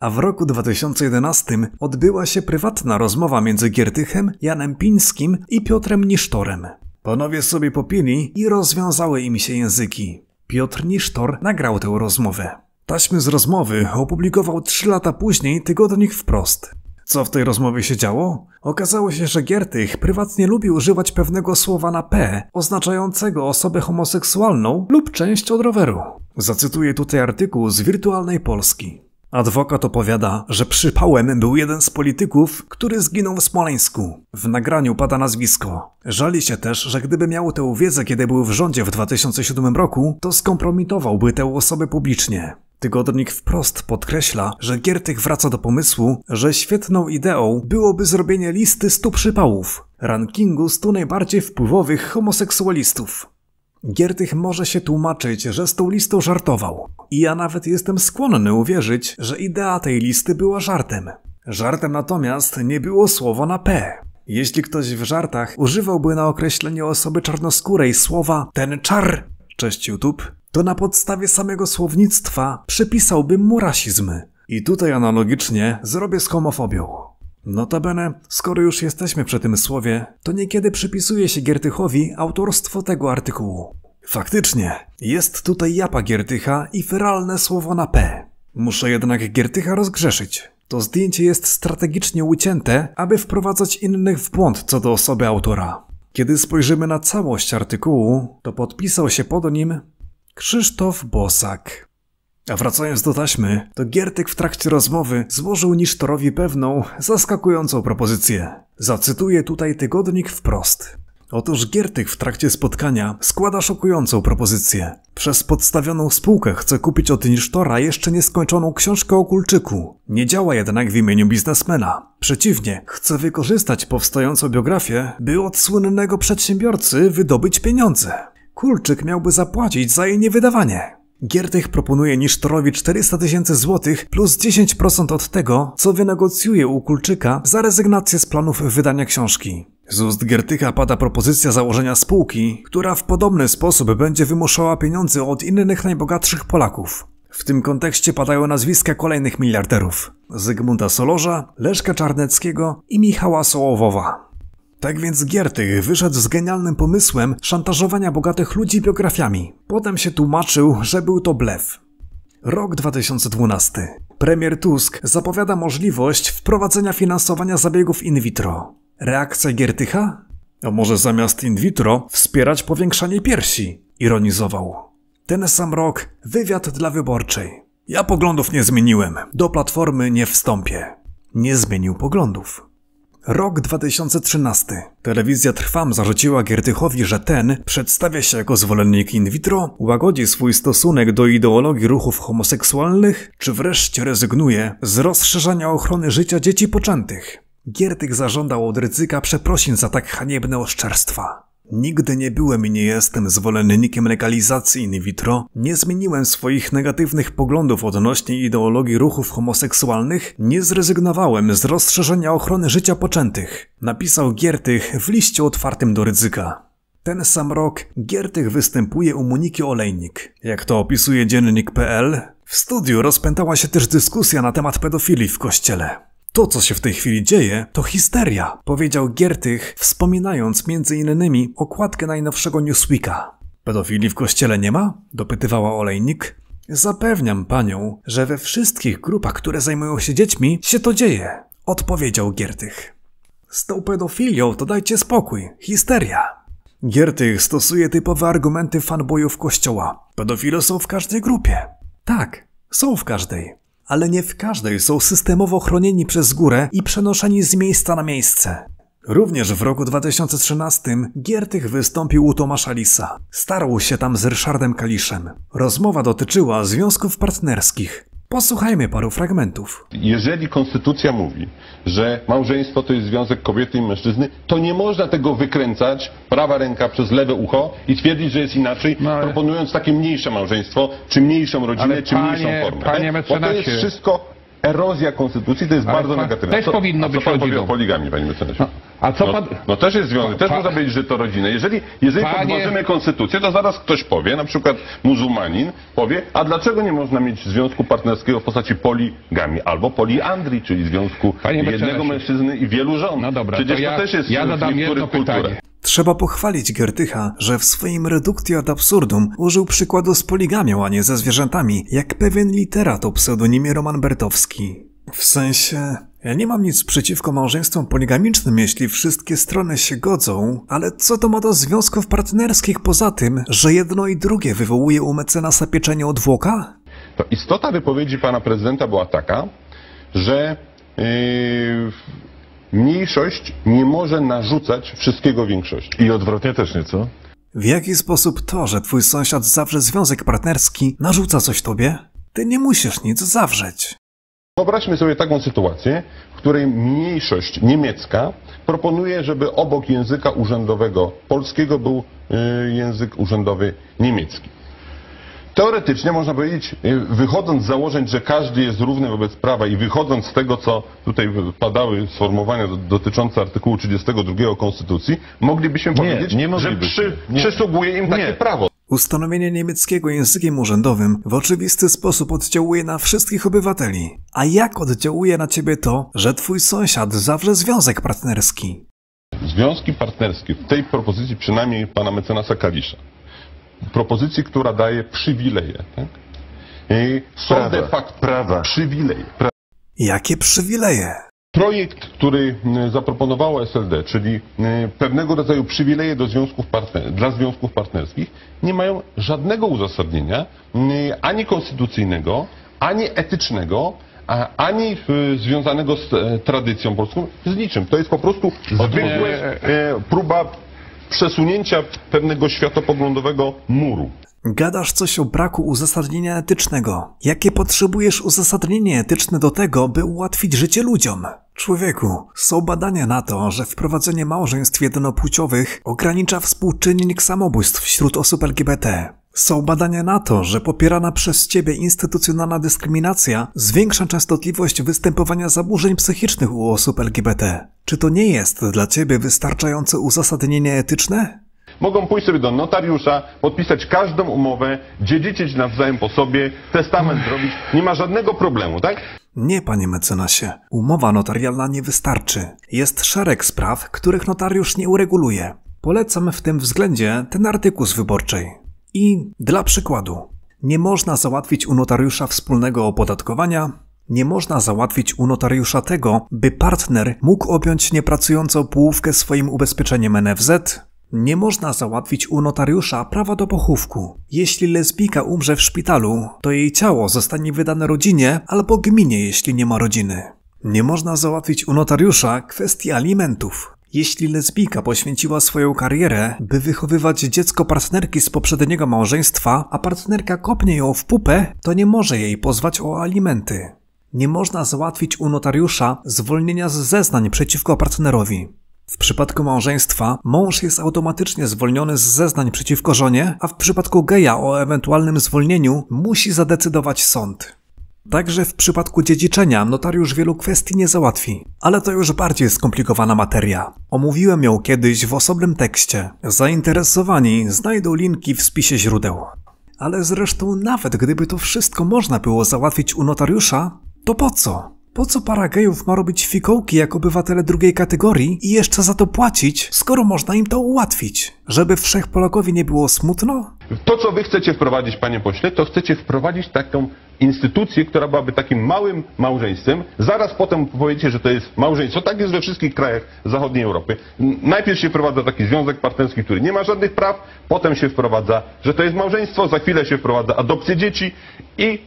A w roku 2011 odbyła się prywatna rozmowa między Giertychem, Janem Pińskim i Piotrem Nisztorem. Panowie sobie popili i rozwiązały im się języki. Piotr Nisztor nagrał tę rozmowę. Taśmy z rozmowy opublikował 3 lata później Tygodnik Wprost. Co w tej rozmowie się działo? Okazało się, że Giertych prywatnie lubi używać pewnego słowa na P, oznaczającego osobę homoseksualną lub część od roweru. Zacytuję tutaj artykuł z Wirtualnej Polski. Adwokat opowiada, że przypałem był jeden z polityków, który zginął w Smoleńsku. W nagraniu pada nazwisko. Żali się też, że gdyby miał tę wiedzę, kiedy był w rządzie w 2007 roku, to skompromitowałby tę osobę publicznie. Tygodnik Wprost podkreśla, że Giertych wraca do pomysłu, że świetną ideą byłoby zrobienie listy 100 przypałów, rankingu 100 najbardziej wpływowych homoseksualistów. Giertych może się tłumaczyć, że z tą listą żartował. I ja nawet jestem skłonny uwierzyć, że idea tej listy była żartem. Żartem natomiast nie było słowa na P. Jeśli ktoś w żartach używałby na określenie osoby czarnoskórej słowa ten czar, cześć YouTube, to na podstawie samego słownictwa przypisałby mu rasizm. I tutaj analogicznie zrobię z homofobią. Notabene, skoro już jesteśmy przy tym słowie, to niekiedy przypisuje się Giertychowi autorstwo tego artykułu. Faktycznie, jest tutaj japa Giertycha i feralne słowo na P. Muszę jednak Giertycha rozgrzeszyć. To zdjęcie jest strategicznie ucięte, aby wprowadzać innych w błąd co do osoby autora. Kiedy spojrzymy na całość artykułu, to podpisał się pod nim Krzysztof Bosak. A wracając do taśmy, to Giertych w trakcie rozmowy złożył Nisztorowi pewną, zaskakującą propozycję. Zacytuję tutaj Tygodnik Wprost. Otóż Giertych w trakcie spotkania składa szokującą propozycję. Przez podstawioną spółkę chce kupić od Nisztora jeszcze nieskończoną książkę o Kulczyku. Nie działa jednak w imieniu biznesmena. Przeciwnie, chce wykorzystać powstającą biografię, by od słynnego przedsiębiorcy wydobyć pieniądze. Kulczyk miałby zapłacić za jej niewydawanie. Giertych proponuje Nisztorowi 400 000 złotych plus 10% od tego, co wynegocjuje u Kulczyka za rezygnację z planów wydania książki. Z ust Giertycha pada propozycja założenia spółki, która w podobny sposób będzie wymuszała pieniądze od innych najbogatszych Polaków. W tym kontekście padają nazwiska kolejnych miliarderów: Zygmunta Solorza, Leszka Czarneckiego i Michała Sołowowa. Tak więc Giertych wyszedł z genialnym pomysłem szantażowania bogatych ludzi biografiami. Potem się tłumaczył, że był to blef. Rok 2012. Premier Tusk zapowiada możliwość wprowadzenia finansowania zabiegów in vitro. Reakcja Giertycha? A może zamiast in vitro wspierać powiększanie piersi? Ironizował. Ten sam rok wywiad dla Wyborczej. Ja poglądów nie zmieniłem. Do Platformy nie wstąpię. Nie zmienił poglądów. Rok 2013. Telewizja Trwam zarzuciła Giertychowi, że ten przedstawia się jako zwolennik in vitro, łagodzi swój stosunek do ideologii ruchów homoseksualnych, czy wreszcie rezygnuje z rozszerzania ochrony życia dzieci poczętych. Giertych zażądał od Rydzyka przeprosin za tak haniebne oszczerstwa. Nigdy nie byłem i nie jestem zwolennikiem legalizacji in vitro, nie zmieniłem swoich negatywnych poglądów odnośnie ideologii ruchów homoseksualnych, nie zrezygnowałem z rozszerzenia ochrony życia poczętych, napisał Giertych w liście otwartym do Rydzyka. Ten sam rok Giertych występuje u Moniki Olejnik. Jak to opisuje dziennik.pl, w studiu rozpętała się też dyskusja na temat pedofilii w kościele. To, co się w tej chwili dzieje, to histeria, powiedział Giertych, wspominając między innymi okładkę najnowszego Newsweeka. Pedofili w kościele nie ma? Dopytywała olejnik. Zapewniam panią, że we wszystkich grupach, które zajmują się dziećmi, się to dzieje, odpowiedział Giertych. Z tą pedofilią to dajcie spokój, histeria. Giertych stosuje typowe argumenty fanboyów kościoła. Pedofile są w każdej grupie. Tak, są w każdej. Ale nie w każdej są systemowo chronieni przez górę i przenoszeni z miejsca na miejsce. Również w roku 2013 Giertych wystąpił u Tomasza Lisa. Starł się tam z Ryszardem Kaliszem. Rozmowa dotyczyła związków partnerskich. Posłuchajmy paru fragmentów. Jeżeli konstytucja mówi, że małżeństwo to jest związek kobiety i mężczyzny, to nie można tego wykręcać, prawa ręka przez lewe ucho i twierdzić, że jest inaczej, no ale... proponując takie mniejsze małżeństwo, czy mniejszą rodzinę, czy mniejszą formę. Panie mecenasie... Bo to jest wszystko erozja konstytucji, to jest bardzo negatywne. Też powinno być rodziną. Poligamii, panie mecenasie. A co pan... no też jest związek, też można powiedzieć, że to rodzina. Jeżeli podważymy konstytucję, to zaraz ktoś powie, na przykład muzułmanin powie, a dlaczego nie można mieć związku partnerskiego w postaci poligamii albo poliandrii, czyli związku jednego mężczyzny i wielu żon. No dobra, przecież to też jest w niektórych kulturach. Trzeba pochwalić Giertycha, że w swoim reductio ad absurdum użył przykładu z poligamią, a nie ze zwierzętami, jak pewien literat o pseudonimie Roman Bertowski. W sensie... ja nie mam nic przeciwko małżeństwom poligamicznym, jeśli wszystkie strony się godzą, ale co to ma do związków partnerskich poza tym, że jedno i drugie wywołuje u mecenasa pieczenie odwłoka? To istota wypowiedzi pana prezydenta była taka, że... mniejszość nie może narzucać wszystkiego większości. I odwrotnie też nieco. W jaki sposób to, że twój sąsiad zawrze związek partnerski, narzuca coś tobie? Ty nie musisz nic zawrzeć. Wyobraźmy sobie taką sytuację, w której mniejszość niemiecka proponuje, żeby obok języka urzędowego polskiego był język urzędowy niemiecki. Teoretycznie można powiedzieć, wychodząc z założeń, że każdy jest równy wobec prawa i wychodząc z tego, co tutaj padały sformułowania dotyczące artykułu 32 Konstytucji, moglibyśmy powiedzieć, że przysługuje im takie prawo. Ustanowienie niemieckiego językiem urzędowym w oczywisty sposób oddziałuje na wszystkich obywateli. A jak oddziałuje na ciebie to, że twój sąsiad zawrze związek partnerski? Związki partnerskie, w tej propozycji przynajmniej pana mecenasa Kalisza, propozycji, która daje przywileje, tak? Są de facto przywileje. Jakie przywileje? Projekt, który zaproponowało SLD, czyli pewnego rodzaju przywileje dla związków partnerskich, nie mają żadnego uzasadnienia, ani konstytucyjnego, ani etycznego, ani związanego z tradycją polską, z niczym. To jest po prostu zwykłe próba przesunięcia pewnego światopoglądowego muru. Gadasz coś o braku uzasadnienia etycznego. Jakie potrzebujesz uzasadnienie etyczne do tego, by ułatwić życie ludziom? Człowieku, są badania na to, że wprowadzenie małżeństw jednopłciowych ogranicza współczynnik samobójstw wśród osób LGBT. Są badania na to, że popierana przez ciebie instytucjonalna dyskryminacja zwiększa częstotliwość występowania zaburzeń psychicznych u osób LGBT. Czy to nie jest dla ciebie wystarczające uzasadnienie etyczne? Mogą pójść sobie do notariusza, podpisać każdą umowę, dziedziczyć nawzajem po sobie, testament zrobić. Nie ma żadnego problemu, tak? Nie, panie mecenasie. Umowa notarialna nie wystarczy. Jest szereg spraw, których notariusz nie ureguluje. Polecam w tym względzie ten artykuł z Wyborczej. I dla przykładu, nie można załatwić u notariusza wspólnego opodatkowania, nie można załatwić u notariusza tego, by partner mógł objąć niepracującą połówkę swoim ubezpieczeniem NFZ, nie można załatwić u notariusza prawa do pochówku. Jeśli lesbijka umrze w szpitalu, to jej ciało zostanie wydane rodzinie albo gminie, jeśli nie ma rodziny. Nie można załatwić u notariusza kwestii alimentów. Jeśli lesbijka poświęciła swoją karierę, by wychowywać dziecko partnerki z poprzedniego małżeństwa, a partnerka kopnie ją w pupę, to nie może jej pozwać o alimenty. Nie można załatwić u notariusza zwolnienia z zeznań przeciwko partnerowi. W przypadku małżeństwa mąż jest automatycznie zwolniony z zeznań przeciwko żonie, a w przypadku geja o ewentualnym zwolnieniu musi zadecydować sąd. Także w przypadku dziedziczenia notariusz wielu kwestii nie załatwi, ale to już bardziej skomplikowana materia. Omówiłem ją kiedyś w osobnym tekście. Zainteresowani znajdą linki w spisie źródeł. Ale zresztą nawet gdyby to wszystko można było załatwić u notariusza, to po co? Po co para gejów ma robić fikołki jak obywatele drugiej kategorii i jeszcze za to płacić, skoro można im to ułatwić? Żeby wszechpolakowi nie było smutno? To, co wy chcecie wprowadzić, panie pośle, to chcecie wprowadzić taką instytucję, która byłaby takim małym małżeństwem. Zaraz potem powiecie, że to jest małżeństwo. Tak jest we wszystkich krajach zachodniej Europy. Najpierw się wprowadza taki związek partnerski, który nie ma żadnych praw. Potem się wprowadza, że to jest małżeństwo. Za chwilę się wprowadza adopcję dzieci i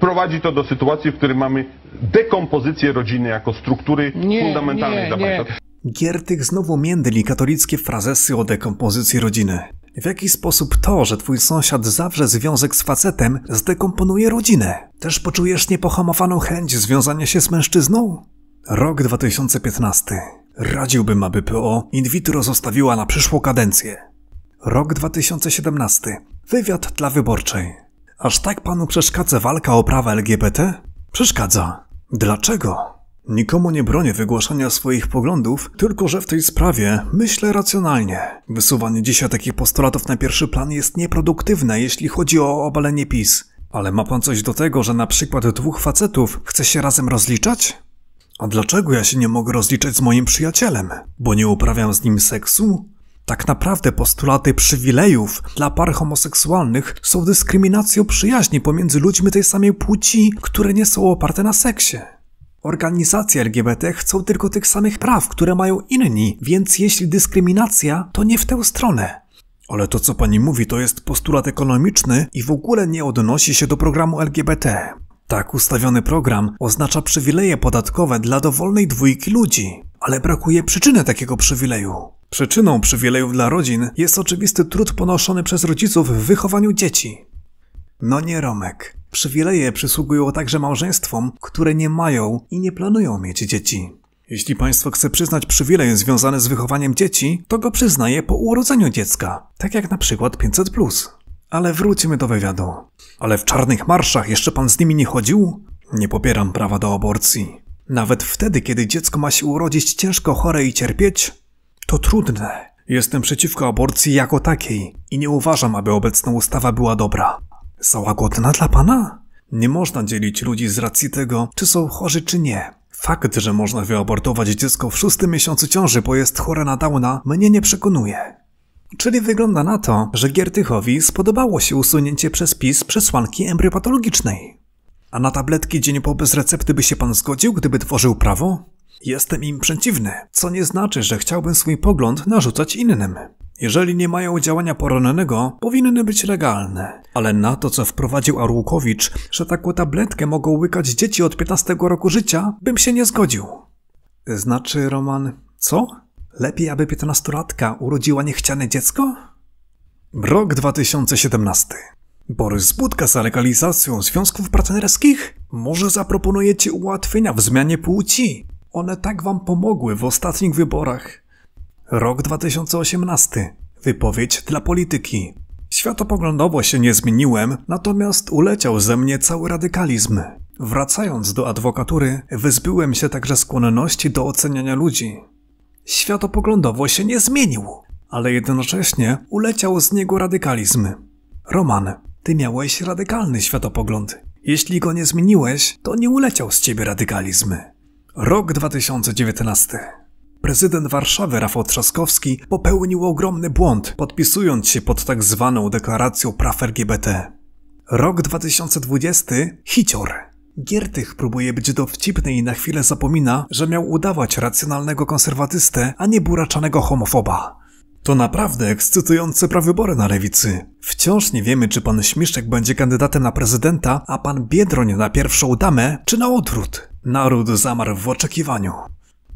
prowadzi to do sytuacji, w której mamy dekompozycję rodziny jako struktury fundamentalnej dla państwa. Giertych znowu międli katolickie frazesy o dekompozycji rodziny. W jaki sposób to, że twój sąsiad zawrze związek z facetem, zdekomponuje rodzinę? Też poczujesz niepohamowaną chęć związania się z mężczyzną? Rok 2015. Radziłbym, aby PO in vitro zostawiła na przyszłą kadencję. Rok 2017. Wywiad dla Wyborczej. Aż tak panu przeszkadza walka o prawa LGBT? Przeszkadza. Dlaczego? Nikomu nie bronię wygłaszania swoich poglądów, tylko że w tej sprawie myślę racjonalnie. Wysuwanie dzisiaj takich postulatów na pierwszy plan jest nieproduktywne, jeśli chodzi o obalenie PiS. Ale ma pan coś do tego, że na przykład dwóch facetów chce się razem rozliczać? A dlaczego ja się nie mogę rozliczać z moim przyjacielem? Bo nie uprawiam z nim seksu? Tak naprawdę postulaty przywilejów dla par homoseksualnych są dyskryminacją przyjaźni pomiędzy ludźmi tej samej płci, które nie są oparte na seksie. Organizacje LGBT chcą tylko tych samych praw, które mają inni, więc jeśli dyskryminacja, to nie w tę stronę. Ale to, co pani mówi, to jest postulat ekonomiczny i w ogóle nie odnosi się do programu LGBT. Tak ustawiony program oznacza przywileje podatkowe dla dowolnej dwójki ludzi. Ale brakuje przyczyny takiego przywileju. Przyczyną przywilejów dla rodzin jest oczywisty trud ponoszony przez rodziców w wychowaniu dzieci. No nie, Romek. Przywileje przysługują także małżeństwom, które nie mają i nie planują mieć dzieci. Jeśli państwo chce przyznać przywilej związany z wychowaniem dzieci, to go przyznaje po urodzeniu dziecka, tak jak na przykład 500+. Ale wróćmy do wywiadu. Ale w czarnych marszach jeszcze pan z nimi nie chodził? Nie popieram prawa do aborcji. Nawet wtedy, kiedy dziecko ma się urodzić ciężko chore i cierpieć? To trudne. Jestem przeciwko aborcji jako takiej i nie uważam, aby obecna ustawa była dobra. Za łagodna dla pana? Nie można dzielić ludzi z racji tego, czy są chorzy, czy nie. Fakt, że można wyabortować dziecko w 6. miesiącu ciąży, bo jest chore na Downa, mnie nie przekonuje. Czyli wygląda na to, że Giertychowi spodobało się usunięcie przez PiS przesłanki embriopatologicznej. A na tabletki dzień po bez recepty by się pan zgodził, gdyby tworzył prawo? Jestem im przeciwny, co nie znaczy, że chciałbym swój pogląd narzucać innym. Jeżeli nie mają działania poronnego, powinny być legalne. Ale na to, co wprowadził Arłukowicz, że taką tabletkę mogą łykać dzieci od 15 roku życia, bym się nie zgodził. Znaczy, Roman, co? Lepiej, aby 15-latka urodziła niechciane dziecko? Rok 2017. Borys Budka za legalizacją związków partnerskich? Może zaproponujecie ułatwienia w zmianie płci? One tak wam pomogły w ostatnich wyborach. Rok 2018. Wypowiedź dla polityki. Światopoglądowo się nie zmieniłem, natomiast uleciał ze mnie cały radykalizm. Wracając do adwokatury, wyzbyłem się także skłonności do oceniania ludzi. Światopoglądowo się nie zmienił, ale jednocześnie uleciał z niego radykalizm. Roman, ty miałeś radykalny światopogląd. Jeśli go nie zmieniłeś, to nie uleciał z ciebie radykalizm. Rok 2019. Prezydent Warszawy Rafał Trzaskowski popełnił ogromny błąd, podpisując się pod tak zwaną deklaracją praw LGBT. Rok 2020. Hicior. Giertych próbuje być dowcipny i na chwilę zapomina, że miał udawać racjonalnego konserwatystę, a nie buraczanego homofoba. To naprawdę ekscytujące prawybory na lewicy. Wciąż nie wiemy, czy pan Śmiszek będzie kandydatem na prezydenta, a pan Biedroń na pierwszą damę, czy na odwrót. Naród zamarł w oczekiwaniu.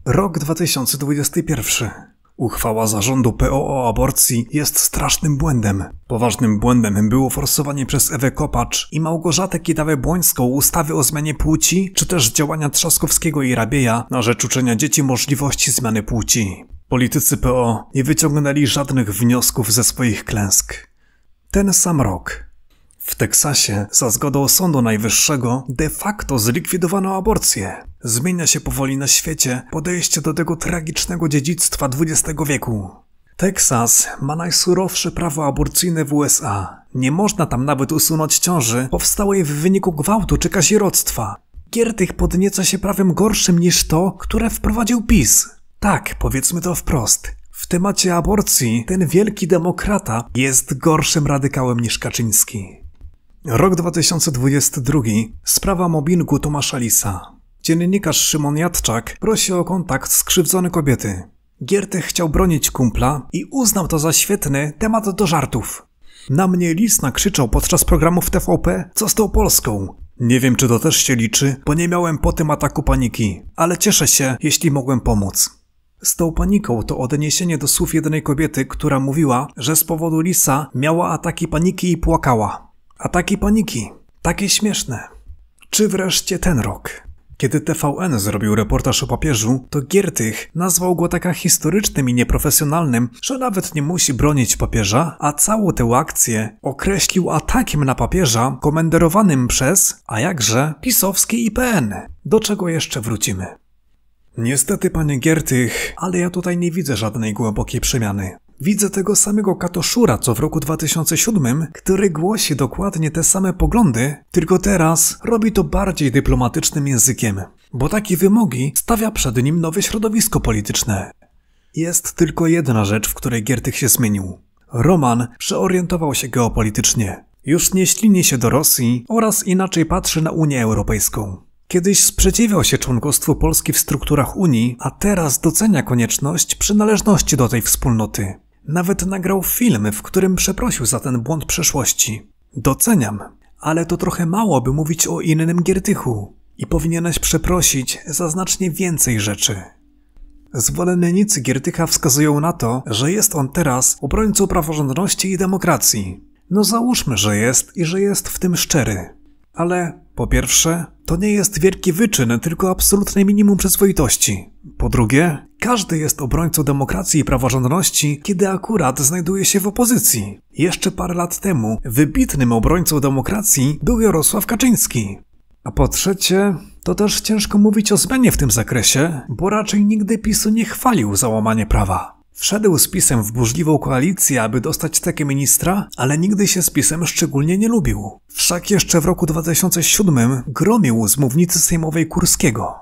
Rok 2021. Uchwała zarządu PO o aborcji jest strasznym błędem. Poważnym błędem było forsowanie przez Ewę Kopacz i Małgorzatę Kidawę-Błońską ustawy o zmianie płci, czy też działania Trzaskowskiego i Rabieja na rzecz uczenia dzieci możliwości zmiany płci. Politycy PO nie wyciągnęli żadnych wniosków ze swoich klęsk. Ten sam rok. W Teksasie, za zgodą Sądu Najwyższego, de facto zlikwidowano aborcję. Zmienia się powoli na świecie podejście do tego tragicznego dziedzictwa XX wieku. Teksas ma najsurowsze prawo aborcyjne w USA. Nie można tam nawet usunąć ciąży powstałej w wyniku gwałtu czy kazirodztwa. Giertych podnieca się prawem gorszym niż to, które wprowadził PiS. Tak, powiedzmy to wprost. W temacie aborcji ten wielki demokrata jest gorszym radykałem niż Kaczyński. Rok 2022. Sprawa mobbingu Tomasza Lisa. Dziennikarz Szymon Jadczak prosi o kontakt skrzywdzone kobiety. Giertych chciał bronić kumpla i uznał to za świetny temat do żartów. Na mnie Lis nakrzyczał podczas programów TVP, co z tą Polską? Nie wiem, czy to też się liczy, bo nie miałem po tym ataku paniki, ale cieszę się, jeśli mogłem pomóc. Z tą paniką to odniesienie do słów jednej kobiety, która mówiła, że z powodu Lisa miała ataki paniki i płakała. Ataki paniki. Takie śmieszne. Czy wreszcie ten rok? Kiedy TVN zrobił reportaż o papieżu, to Giertych nazwał go tak historycznym i nieprofesjonalnym, że nawet nie musi bronić papieża, a całą tę akcję określił atakiem na papieża komenderowanym przez, a jakże, pisowski IPN, do czego jeszcze wrócimy. Niestety, panie Giertych, ale ja tutaj nie widzę żadnej głębokiej przemiany. Widzę tego samego katoszura, co w roku 2007, który głosi dokładnie te same poglądy, tylko teraz robi to bardziej dyplomatycznym językiem, bo takie wymogi stawia przed nim nowe środowisko polityczne. Jest tylko jedna rzecz, w której Giertych się zmienił. Roman przeorientował się geopolitycznie. Już nie ślini się do Rosji oraz inaczej patrzy na Unię Europejską. Kiedyś sprzeciwiał się członkostwu Polski w strukturach Unii, a teraz docenia konieczność przynależności do tej wspólnoty. Nawet nagrał film, w którym przeprosił za ten błąd przeszłości. Doceniam, ale to trochę mało, by mówić o innym Giertychu. I powinieneś przeprosić za znacznie więcej rzeczy. Zwolennicy Giertycha wskazują na to, że jest on teraz obrońcą praworządności i demokracji. No załóżmy, że jest i że jest w tym szczery. Ale po pierwsze, to nie jest wielki wyczyn, tylko absolutne minimum przyzwoitości. Po drugie, każdy jest obrońcą demokracji i praworządności, kiedy akurat znajduje się w opozycji. Jeszcze parę lat temu wybitnym obrońcą demokracji był Jarosław Kaczyński. A po trzecie, to też ciężko mówić o zmianie w tym zakresie, bo raczej nigdy PiSu nie chwalił za łamanie prawa. Wszedł z PiSem w burzliwą koalicję, aby dostać tekę ministra, ale nigdy się z PiSem szczególnie nie lubił. Wszak jeszcze w roku 2007 gromił z mównicy sejmowej Kurskiego.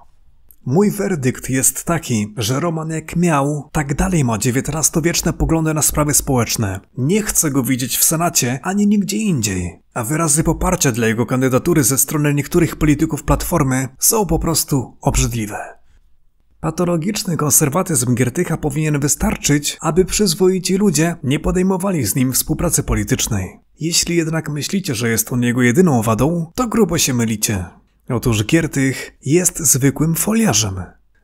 Mój werdykt jest taki, że Roman jak miał, tak dalej ma XIX-wieczne poglądy na sprawy społeczne. Nie chcę go widzieć w Senacie ani nigdzie indziej. A wyrazy poparcia dla jego kandydatury ze strony niektórych polityków Platformy są po prostu obrzydliwe. Patologiczny konserwatyzm Giertycha powinien wystarczyć, aby przyzwoici ludzie nie podejmowali z nim współpracy politycznej. Jeśli jednak myślicie, że jest on jego jedyną wadą, to grubo się mylicie. Otóż Giertych jest zwykłym foliarzem.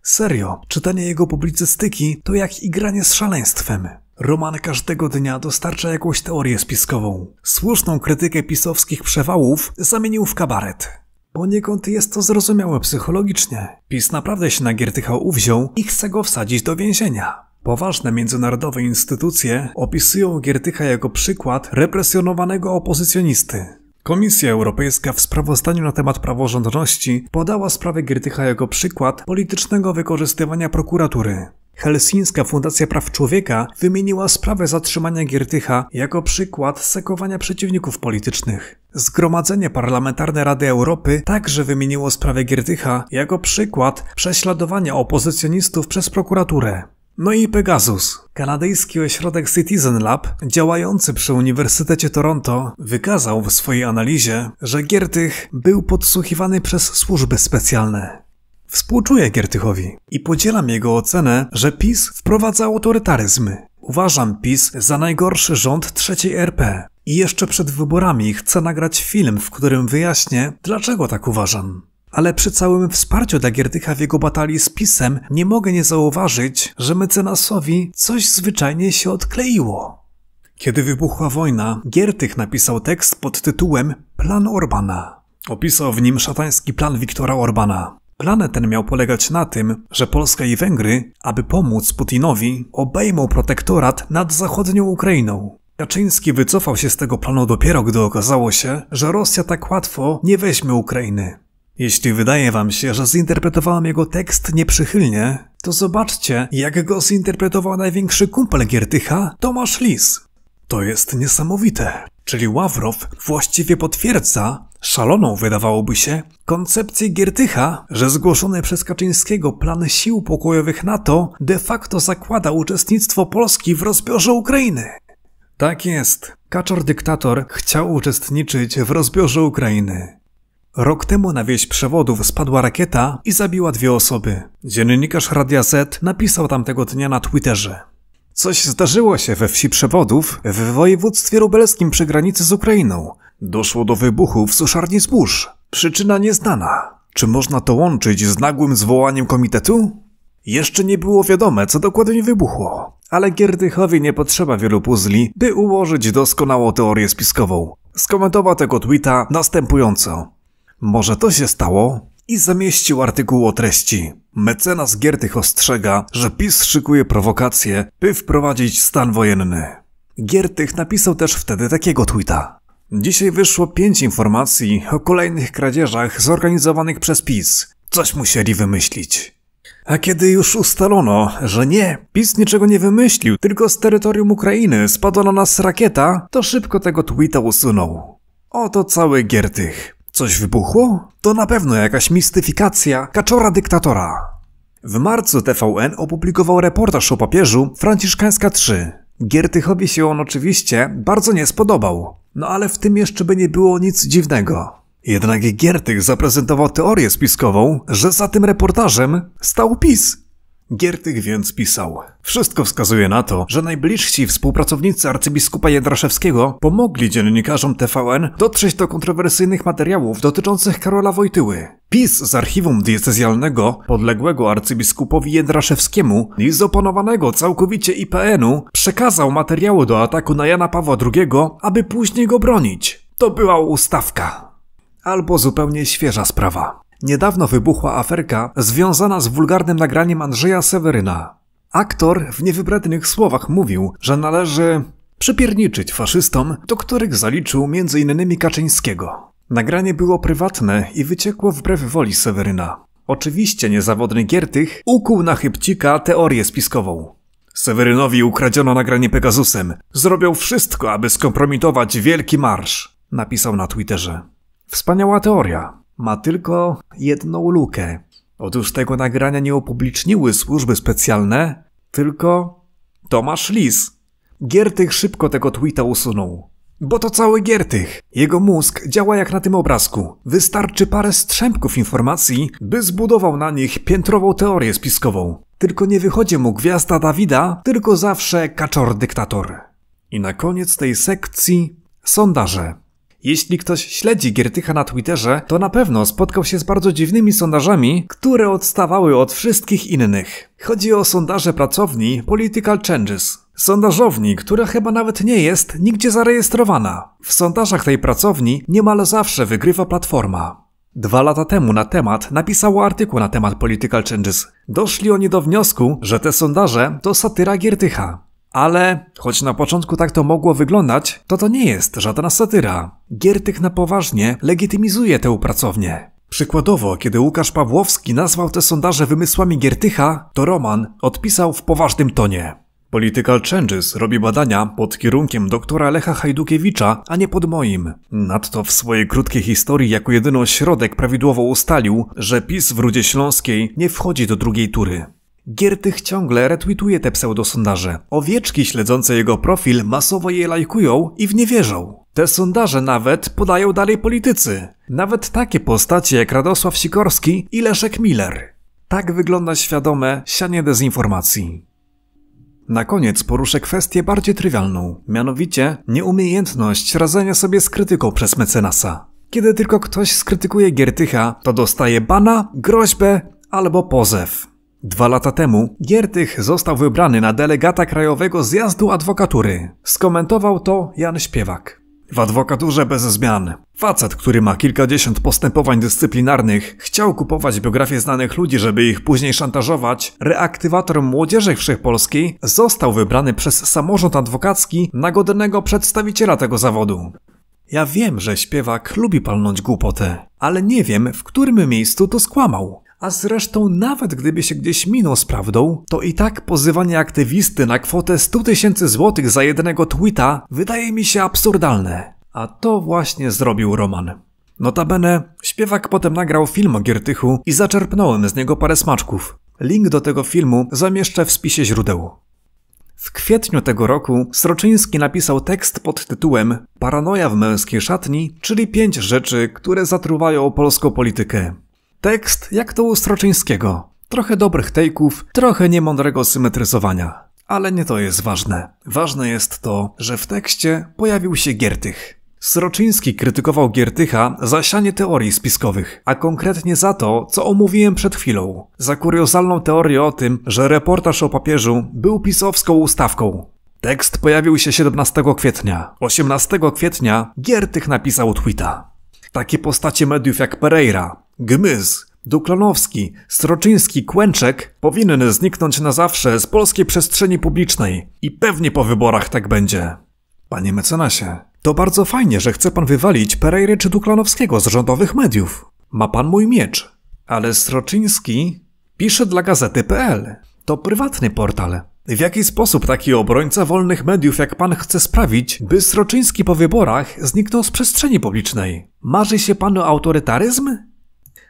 Serio, czytanie jego publicystyki to jak igranie z szaleństwem. Roman każdego dnia dostarcza jakąś teorię spiskową. Słuszną krytykę pisowskich przewałów zamienił w kabaret. Poniekąd jest to zrozumiałe psychologicznie. PiS naprawdę się na Giertycha uwziął i chce go wsadzić do więzienia. Poważne międzynarodowe instytucje opisują Giertycha jako przykład represjonowanego opozycjonisty. Komisja Europejska w sprawozdaniu na temat praworządności podała sprawę Giertycha jako przykład politycznego wykorzystywania prokuratury. Helsińska Fundacja Praw Człowieka wymieniła sprawę zatrzymania Giertycha jako przykład sekowania przeciwników politycznych. Zgromadzenie Parlamentarne Rady Europy także wymieniło sprawę Giertycha jako przykład prześladowania opozycjonistów przez prokuraturę. No i Pegasus. Kanadyjski ośrodek Citizen Lab, działający przy Uniwersytecie Toronto, wykazał w swojej analizie, że Giertych był podsłuchiwany przez służby specjalne. Współczuję Giertychowi i podzielam jego ocenę, że PiS wprowadza autorytaryzm. Uważam PiS za najgorszy rząd III RP. I jeszcze przed wyborami chcę nagrać film, w którym wyjaśnię, dlaczego tak uważam. Ale przy całym wsparciu dla Giertycha w jego batalii z PiSem nie mogę nie zauważyć, że mecenasowi coś zwyczajnie się odkleiło. Kiedy wybuchła wojna, Giertych napisał tekst pod tytułem Plan Orbana. Opisał w nim szatański plan Wiktora Orbana. Plan ten miał polegać na tym, że Polska i Węgry, aby pomóc Putinowi, obejmą protektorat nad zachodnią Ukrainą. Kaczyński wycofał się z tego planu dopiero, gdy okazało się, że Rosja tak łatwo nie weźmie Ukrainy. Jeśli wydaje wam się, że zinterpretowałem jego tekst nieprzychylnie, to zobaczcie, jak go zinterpretował największy kumpel Giertycha, Tomasz Lis. To jest niesamowite. Czyli Ławrow właściwie potwierdza, Szaloną wydawałoby się koncepcję Giertycha, że zgłoszony przez Kaczyńskiego plan sił pokojowych NATO de facto zakłada uczestnictwo Polski w rozbiorze Ukrainy. Tak jest, kaczor-dyktator chciał uczestniczyć w rozbiorze Ukrainy. Rok temu na wieś Przewodów spadła rakieta i zabiła 2 osoby. Dziennikarz Radia Z napisał tamtego dnia na Twitterze: coś zdarzyło się we wsi Przewodów w województwie lubelskim przy granicy z Ukrainą. Doszło do wybuchu w suszarni zbóż. Przyczyna nieznana. Czy można to łączyć z nagłym zwołaniem komitetu? Jeszcze nie było wiadome, co dokładnie wybuchło. Ale Giertychowi nie potrzeba wielu puzli, by ułożyć doskonałą teorię spiskową. Skomentował tego tweeta następująco: może to się stało? I zamieścił artykuł o treści: mecenas Giertych ostrzega, że PiS szykuje prowokacje, by wprowadzić stan wojenny. Giertych napisał też wtedy takiego tweeta: dzisiaj wyszło 5 informacji o kolejnych kradzieżach zorganizowanych przez PiS. Coś musieli wymyślić. A kiedy już ustalono, że nie, PiS niczego nie wymyślił, tylko z terytorium Ukrainy spadła na nas rakieta, to szybko tego tweeta usunął. Oto cały Giertych. Coś wybuchło? To na pewno jakaś mistyfikacja kaczora-dyktatora. W marcu TVN opublikował reportaż o papieżu Franciszkańska 3. Giertychowi się on oczywiście bardzo nie spodobał. No ale w tym jeszcze by nie było nic dziwnego. Jednak Giertych zaprezentował teorię spiskową, że za tym reportażem stał PiS. Giertych więc pisał: wszystko wskazuje na to, że najbliżsi współpracownicy arcybiskupa Jędraszewskiego pomogli dziennikarzom TVN dotrzeć do kontrowersyjnych materiałów dotyczących Karola Wojtyły. PiS z archiwum diecezjalnego podległego arcybiskupowi Jędraszewskiemu i z opanowanego całkowicie IPN-u przekazał materiały do ataku na Jana Pawła II, aby później go bronić. To była ustawka. Albo zupełnie świeża sprawa. Niedawno wybuchła aferka związana z wulgarnym nagraniem Andrzeja Seweryna. Aktor w niewybrednych słowach mówił, że należy przypierniczyć faszystom, do których zaliczył m.in. Kaczyńskiego. Nagranie było prywatne i wyciekło wbrew woli Seweryna. Oczywiście niezawodny Giertych ukuł na chybcika teorię spiskową. Sewerynowi ukradziono nagranie Pegasusem. Zrobią wszystko, aby skompromitować Wielki Marsz, napisał na Twitterze. Wspaniała teoria. Ma tylko jedną lukę. Otóż tego nagrania nie upubliczniły służby specjalne, tylko Tomasz Lis. Giertych szybko tego tweeta usunął. Bo to cały Giertych. Jego mózg działa jak na tym obrazku. Wystarczy parę strzępków informacji, by zbudował na nich piętrową teorię spiskową. Tylko nie wychodzi mu gwiazda Dawida, tylko zawsze kaczor-dyktator. I na koniec tej sekcji sondaże. Jeśli ktoś śledzi Giertycha na Twitterze, to na pewno spotkał się z bardzo dziwnymi sondażami, które odstawały od wszystkich innych. Chodzi o sondaże pracowni Political Changes. Sondażowni, która chyba nawet nie jest nigdzie zarejestrowana. W sondażach tej pracowni niemal zawsze wygrywa Platforma. 2 lata temu na temat napisało artykuł na temat Political Changes. Doszli oni do wniosku, że te sondaże to satyra Giertycha. Ale choć na początku tak to mogło wyglądać, to nie jest żadna satyra. Giertych na poważnie legitymizuje tę pracownię. Przykładowo, kiedy Łukasz Pawłowski nazwał te sondaże wymysłami Giertycha, to Roman odpisał w poważnym tonie: Political Changes robi badania pod kierunkiem doktora Lecha Hajdukiewicza, a nie pod moim. Nadto w swojej krótkiej historii jako jedyny ośrodek prawidłowo ustalił, że PiS w Rudzie Śląskiej nie wchodzi do drugiej tury. Giertych ciągle retweetuje te pseudosondaże. Owieczki śledzące jego profil masowo je lajkują i w nie wierzą. Te sondaże nawet podają dalej politycy. Nawet takie postacie jak Radosław Sikorski i Leszek Miller. Tak wygląda świadome sianie dezinformacji. Na koniec poruszę kwestię bardziej trywialną, mianowicie nieumiejętność radzenia sobie z krytyką przez mecenasa. Kiedy tylko ktoś skrytykuje Giertycha, to dostaje bana, groźbę albo pozew. 2 lata temu Giertych został wybrany na delegata Krajowego Zjazdu Adwokatury. Skomentował to Jan Śpiewak. W adwokaturze bez zmian. Facet, który ma kilkadziesiąt postępowań dyscyplinarnych, chciał kupować biografie znanych ludzi, żeby ich później szantażować, reaktywator Młodzieży Wszechpolskiej, został wybrany przez samorząd adwokacki na godnego przedstawiciela tego zawodu. Ja wiem, że Śpiewak lubi palnąć głupotę, ale nie wiem, w którym miejscu to skłamał. A zresztą nawet gdyby się gdzieś minął z prawdą, to i tak pozywanie aktywisty na kwotę 100 000 złotych za jednego tweeta wydaje mi się absurdalne. A to właśnie zrobił Roman. Notabene, śpiewak potem nagrał film o Giertychu i zaczerpnąłem z niego parę smaczków. Link do tego filmu zamieszczę w spisie źródeł. W kwietniu tego roku Sroczyński napisał tekst pod tytułem „Paranoja w męskiej szatni”, czyli 5 rzeczy, które zatruwają polską politykę. Tekst jak to u Sroczyńskiego. Trochę dobrych tejków, trochę niemądrego symetryzowania. Ale nie to jest ważne. Ważne jest to, że w tekście pojawił się Giertych. Sroczyński krytykował Giertycha za sianie teorii spiskowych, a konkretnie za to, co omówiłem przed chwilą. Za kuriozalną teorię o tym, że reportaż o papieżu był pisowską ustawką. Tekst pojawił się 17 kwietnia. 18 kwietnia Giertych napisał tweeta. Takie postacie mediów jak Pereira, Gmyz, Duklanowski, Sroczyński, Kłęczek powinny zniknąć na zawsze z polskiej przestrzeni publicznej. I pewnie po wyborach tak będzie. Panie mecenasie, to bardzo fajnie, że chce pan wywalić Pereiry czy Duklanowskiego z rządowych mediów. Ma pan mój miecz. Ale Sroczyński pisze dla gazety.pl. To prywatny portal. W jaki sposób taki obrońca wolnych mediów jak pan chce sprawić, by Sroczyński po wyborach zniknął z przestrzeni publicznej? Marzy się panu autorytaryzm?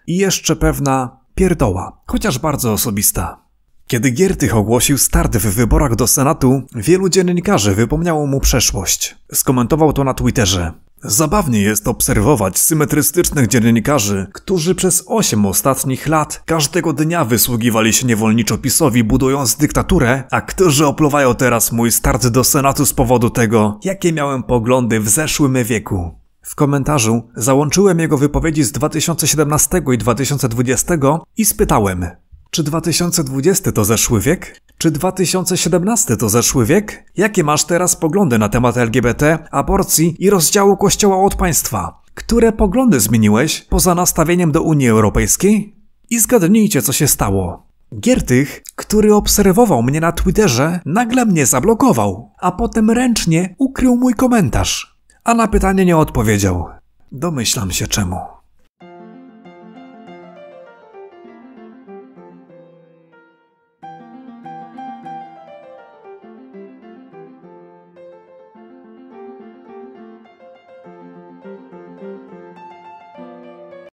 I jeszcze pewna pierdoła, chociaż bardzo osobista. Kiedy Giertych ogłosił start w wyborach do Senatu, wielu dziennikarzy wypomniało mu przeszłość. Skomentował to na Twitterze. Zabawnie jest obserwować symetrystycznych dziennikarzy, którzy przez 8 ostatnich lat każdego dnia wysługiwali się niewolniczo PiS-owi, budując dyktaturę, a którzy opluwają teraz mój start do Senatu z powodu tego, jakie miałem poglądy w zeszłym wieku. W komentarzu załączyłem jego wypowiedzi z 2017 i 2020 i spytałem: czy 2020 to zeszły wiek? Czy 2017 to zeszły wiek? Jakie masz teraz poglądy na temat LGBT, aborcji i rozdziału Kościoła od państwa? Które poglądy zmieniłeś poza nastawieniem do Unii Europejskiej? I zgadnijcie, co się stało. Giertych, który obserwował mnie na Twitterze, nagle mnie zablokował, a potem ręcznie ukrył mój komentarz. A na pytanie nie odpowiedział. Domyślam się czemu.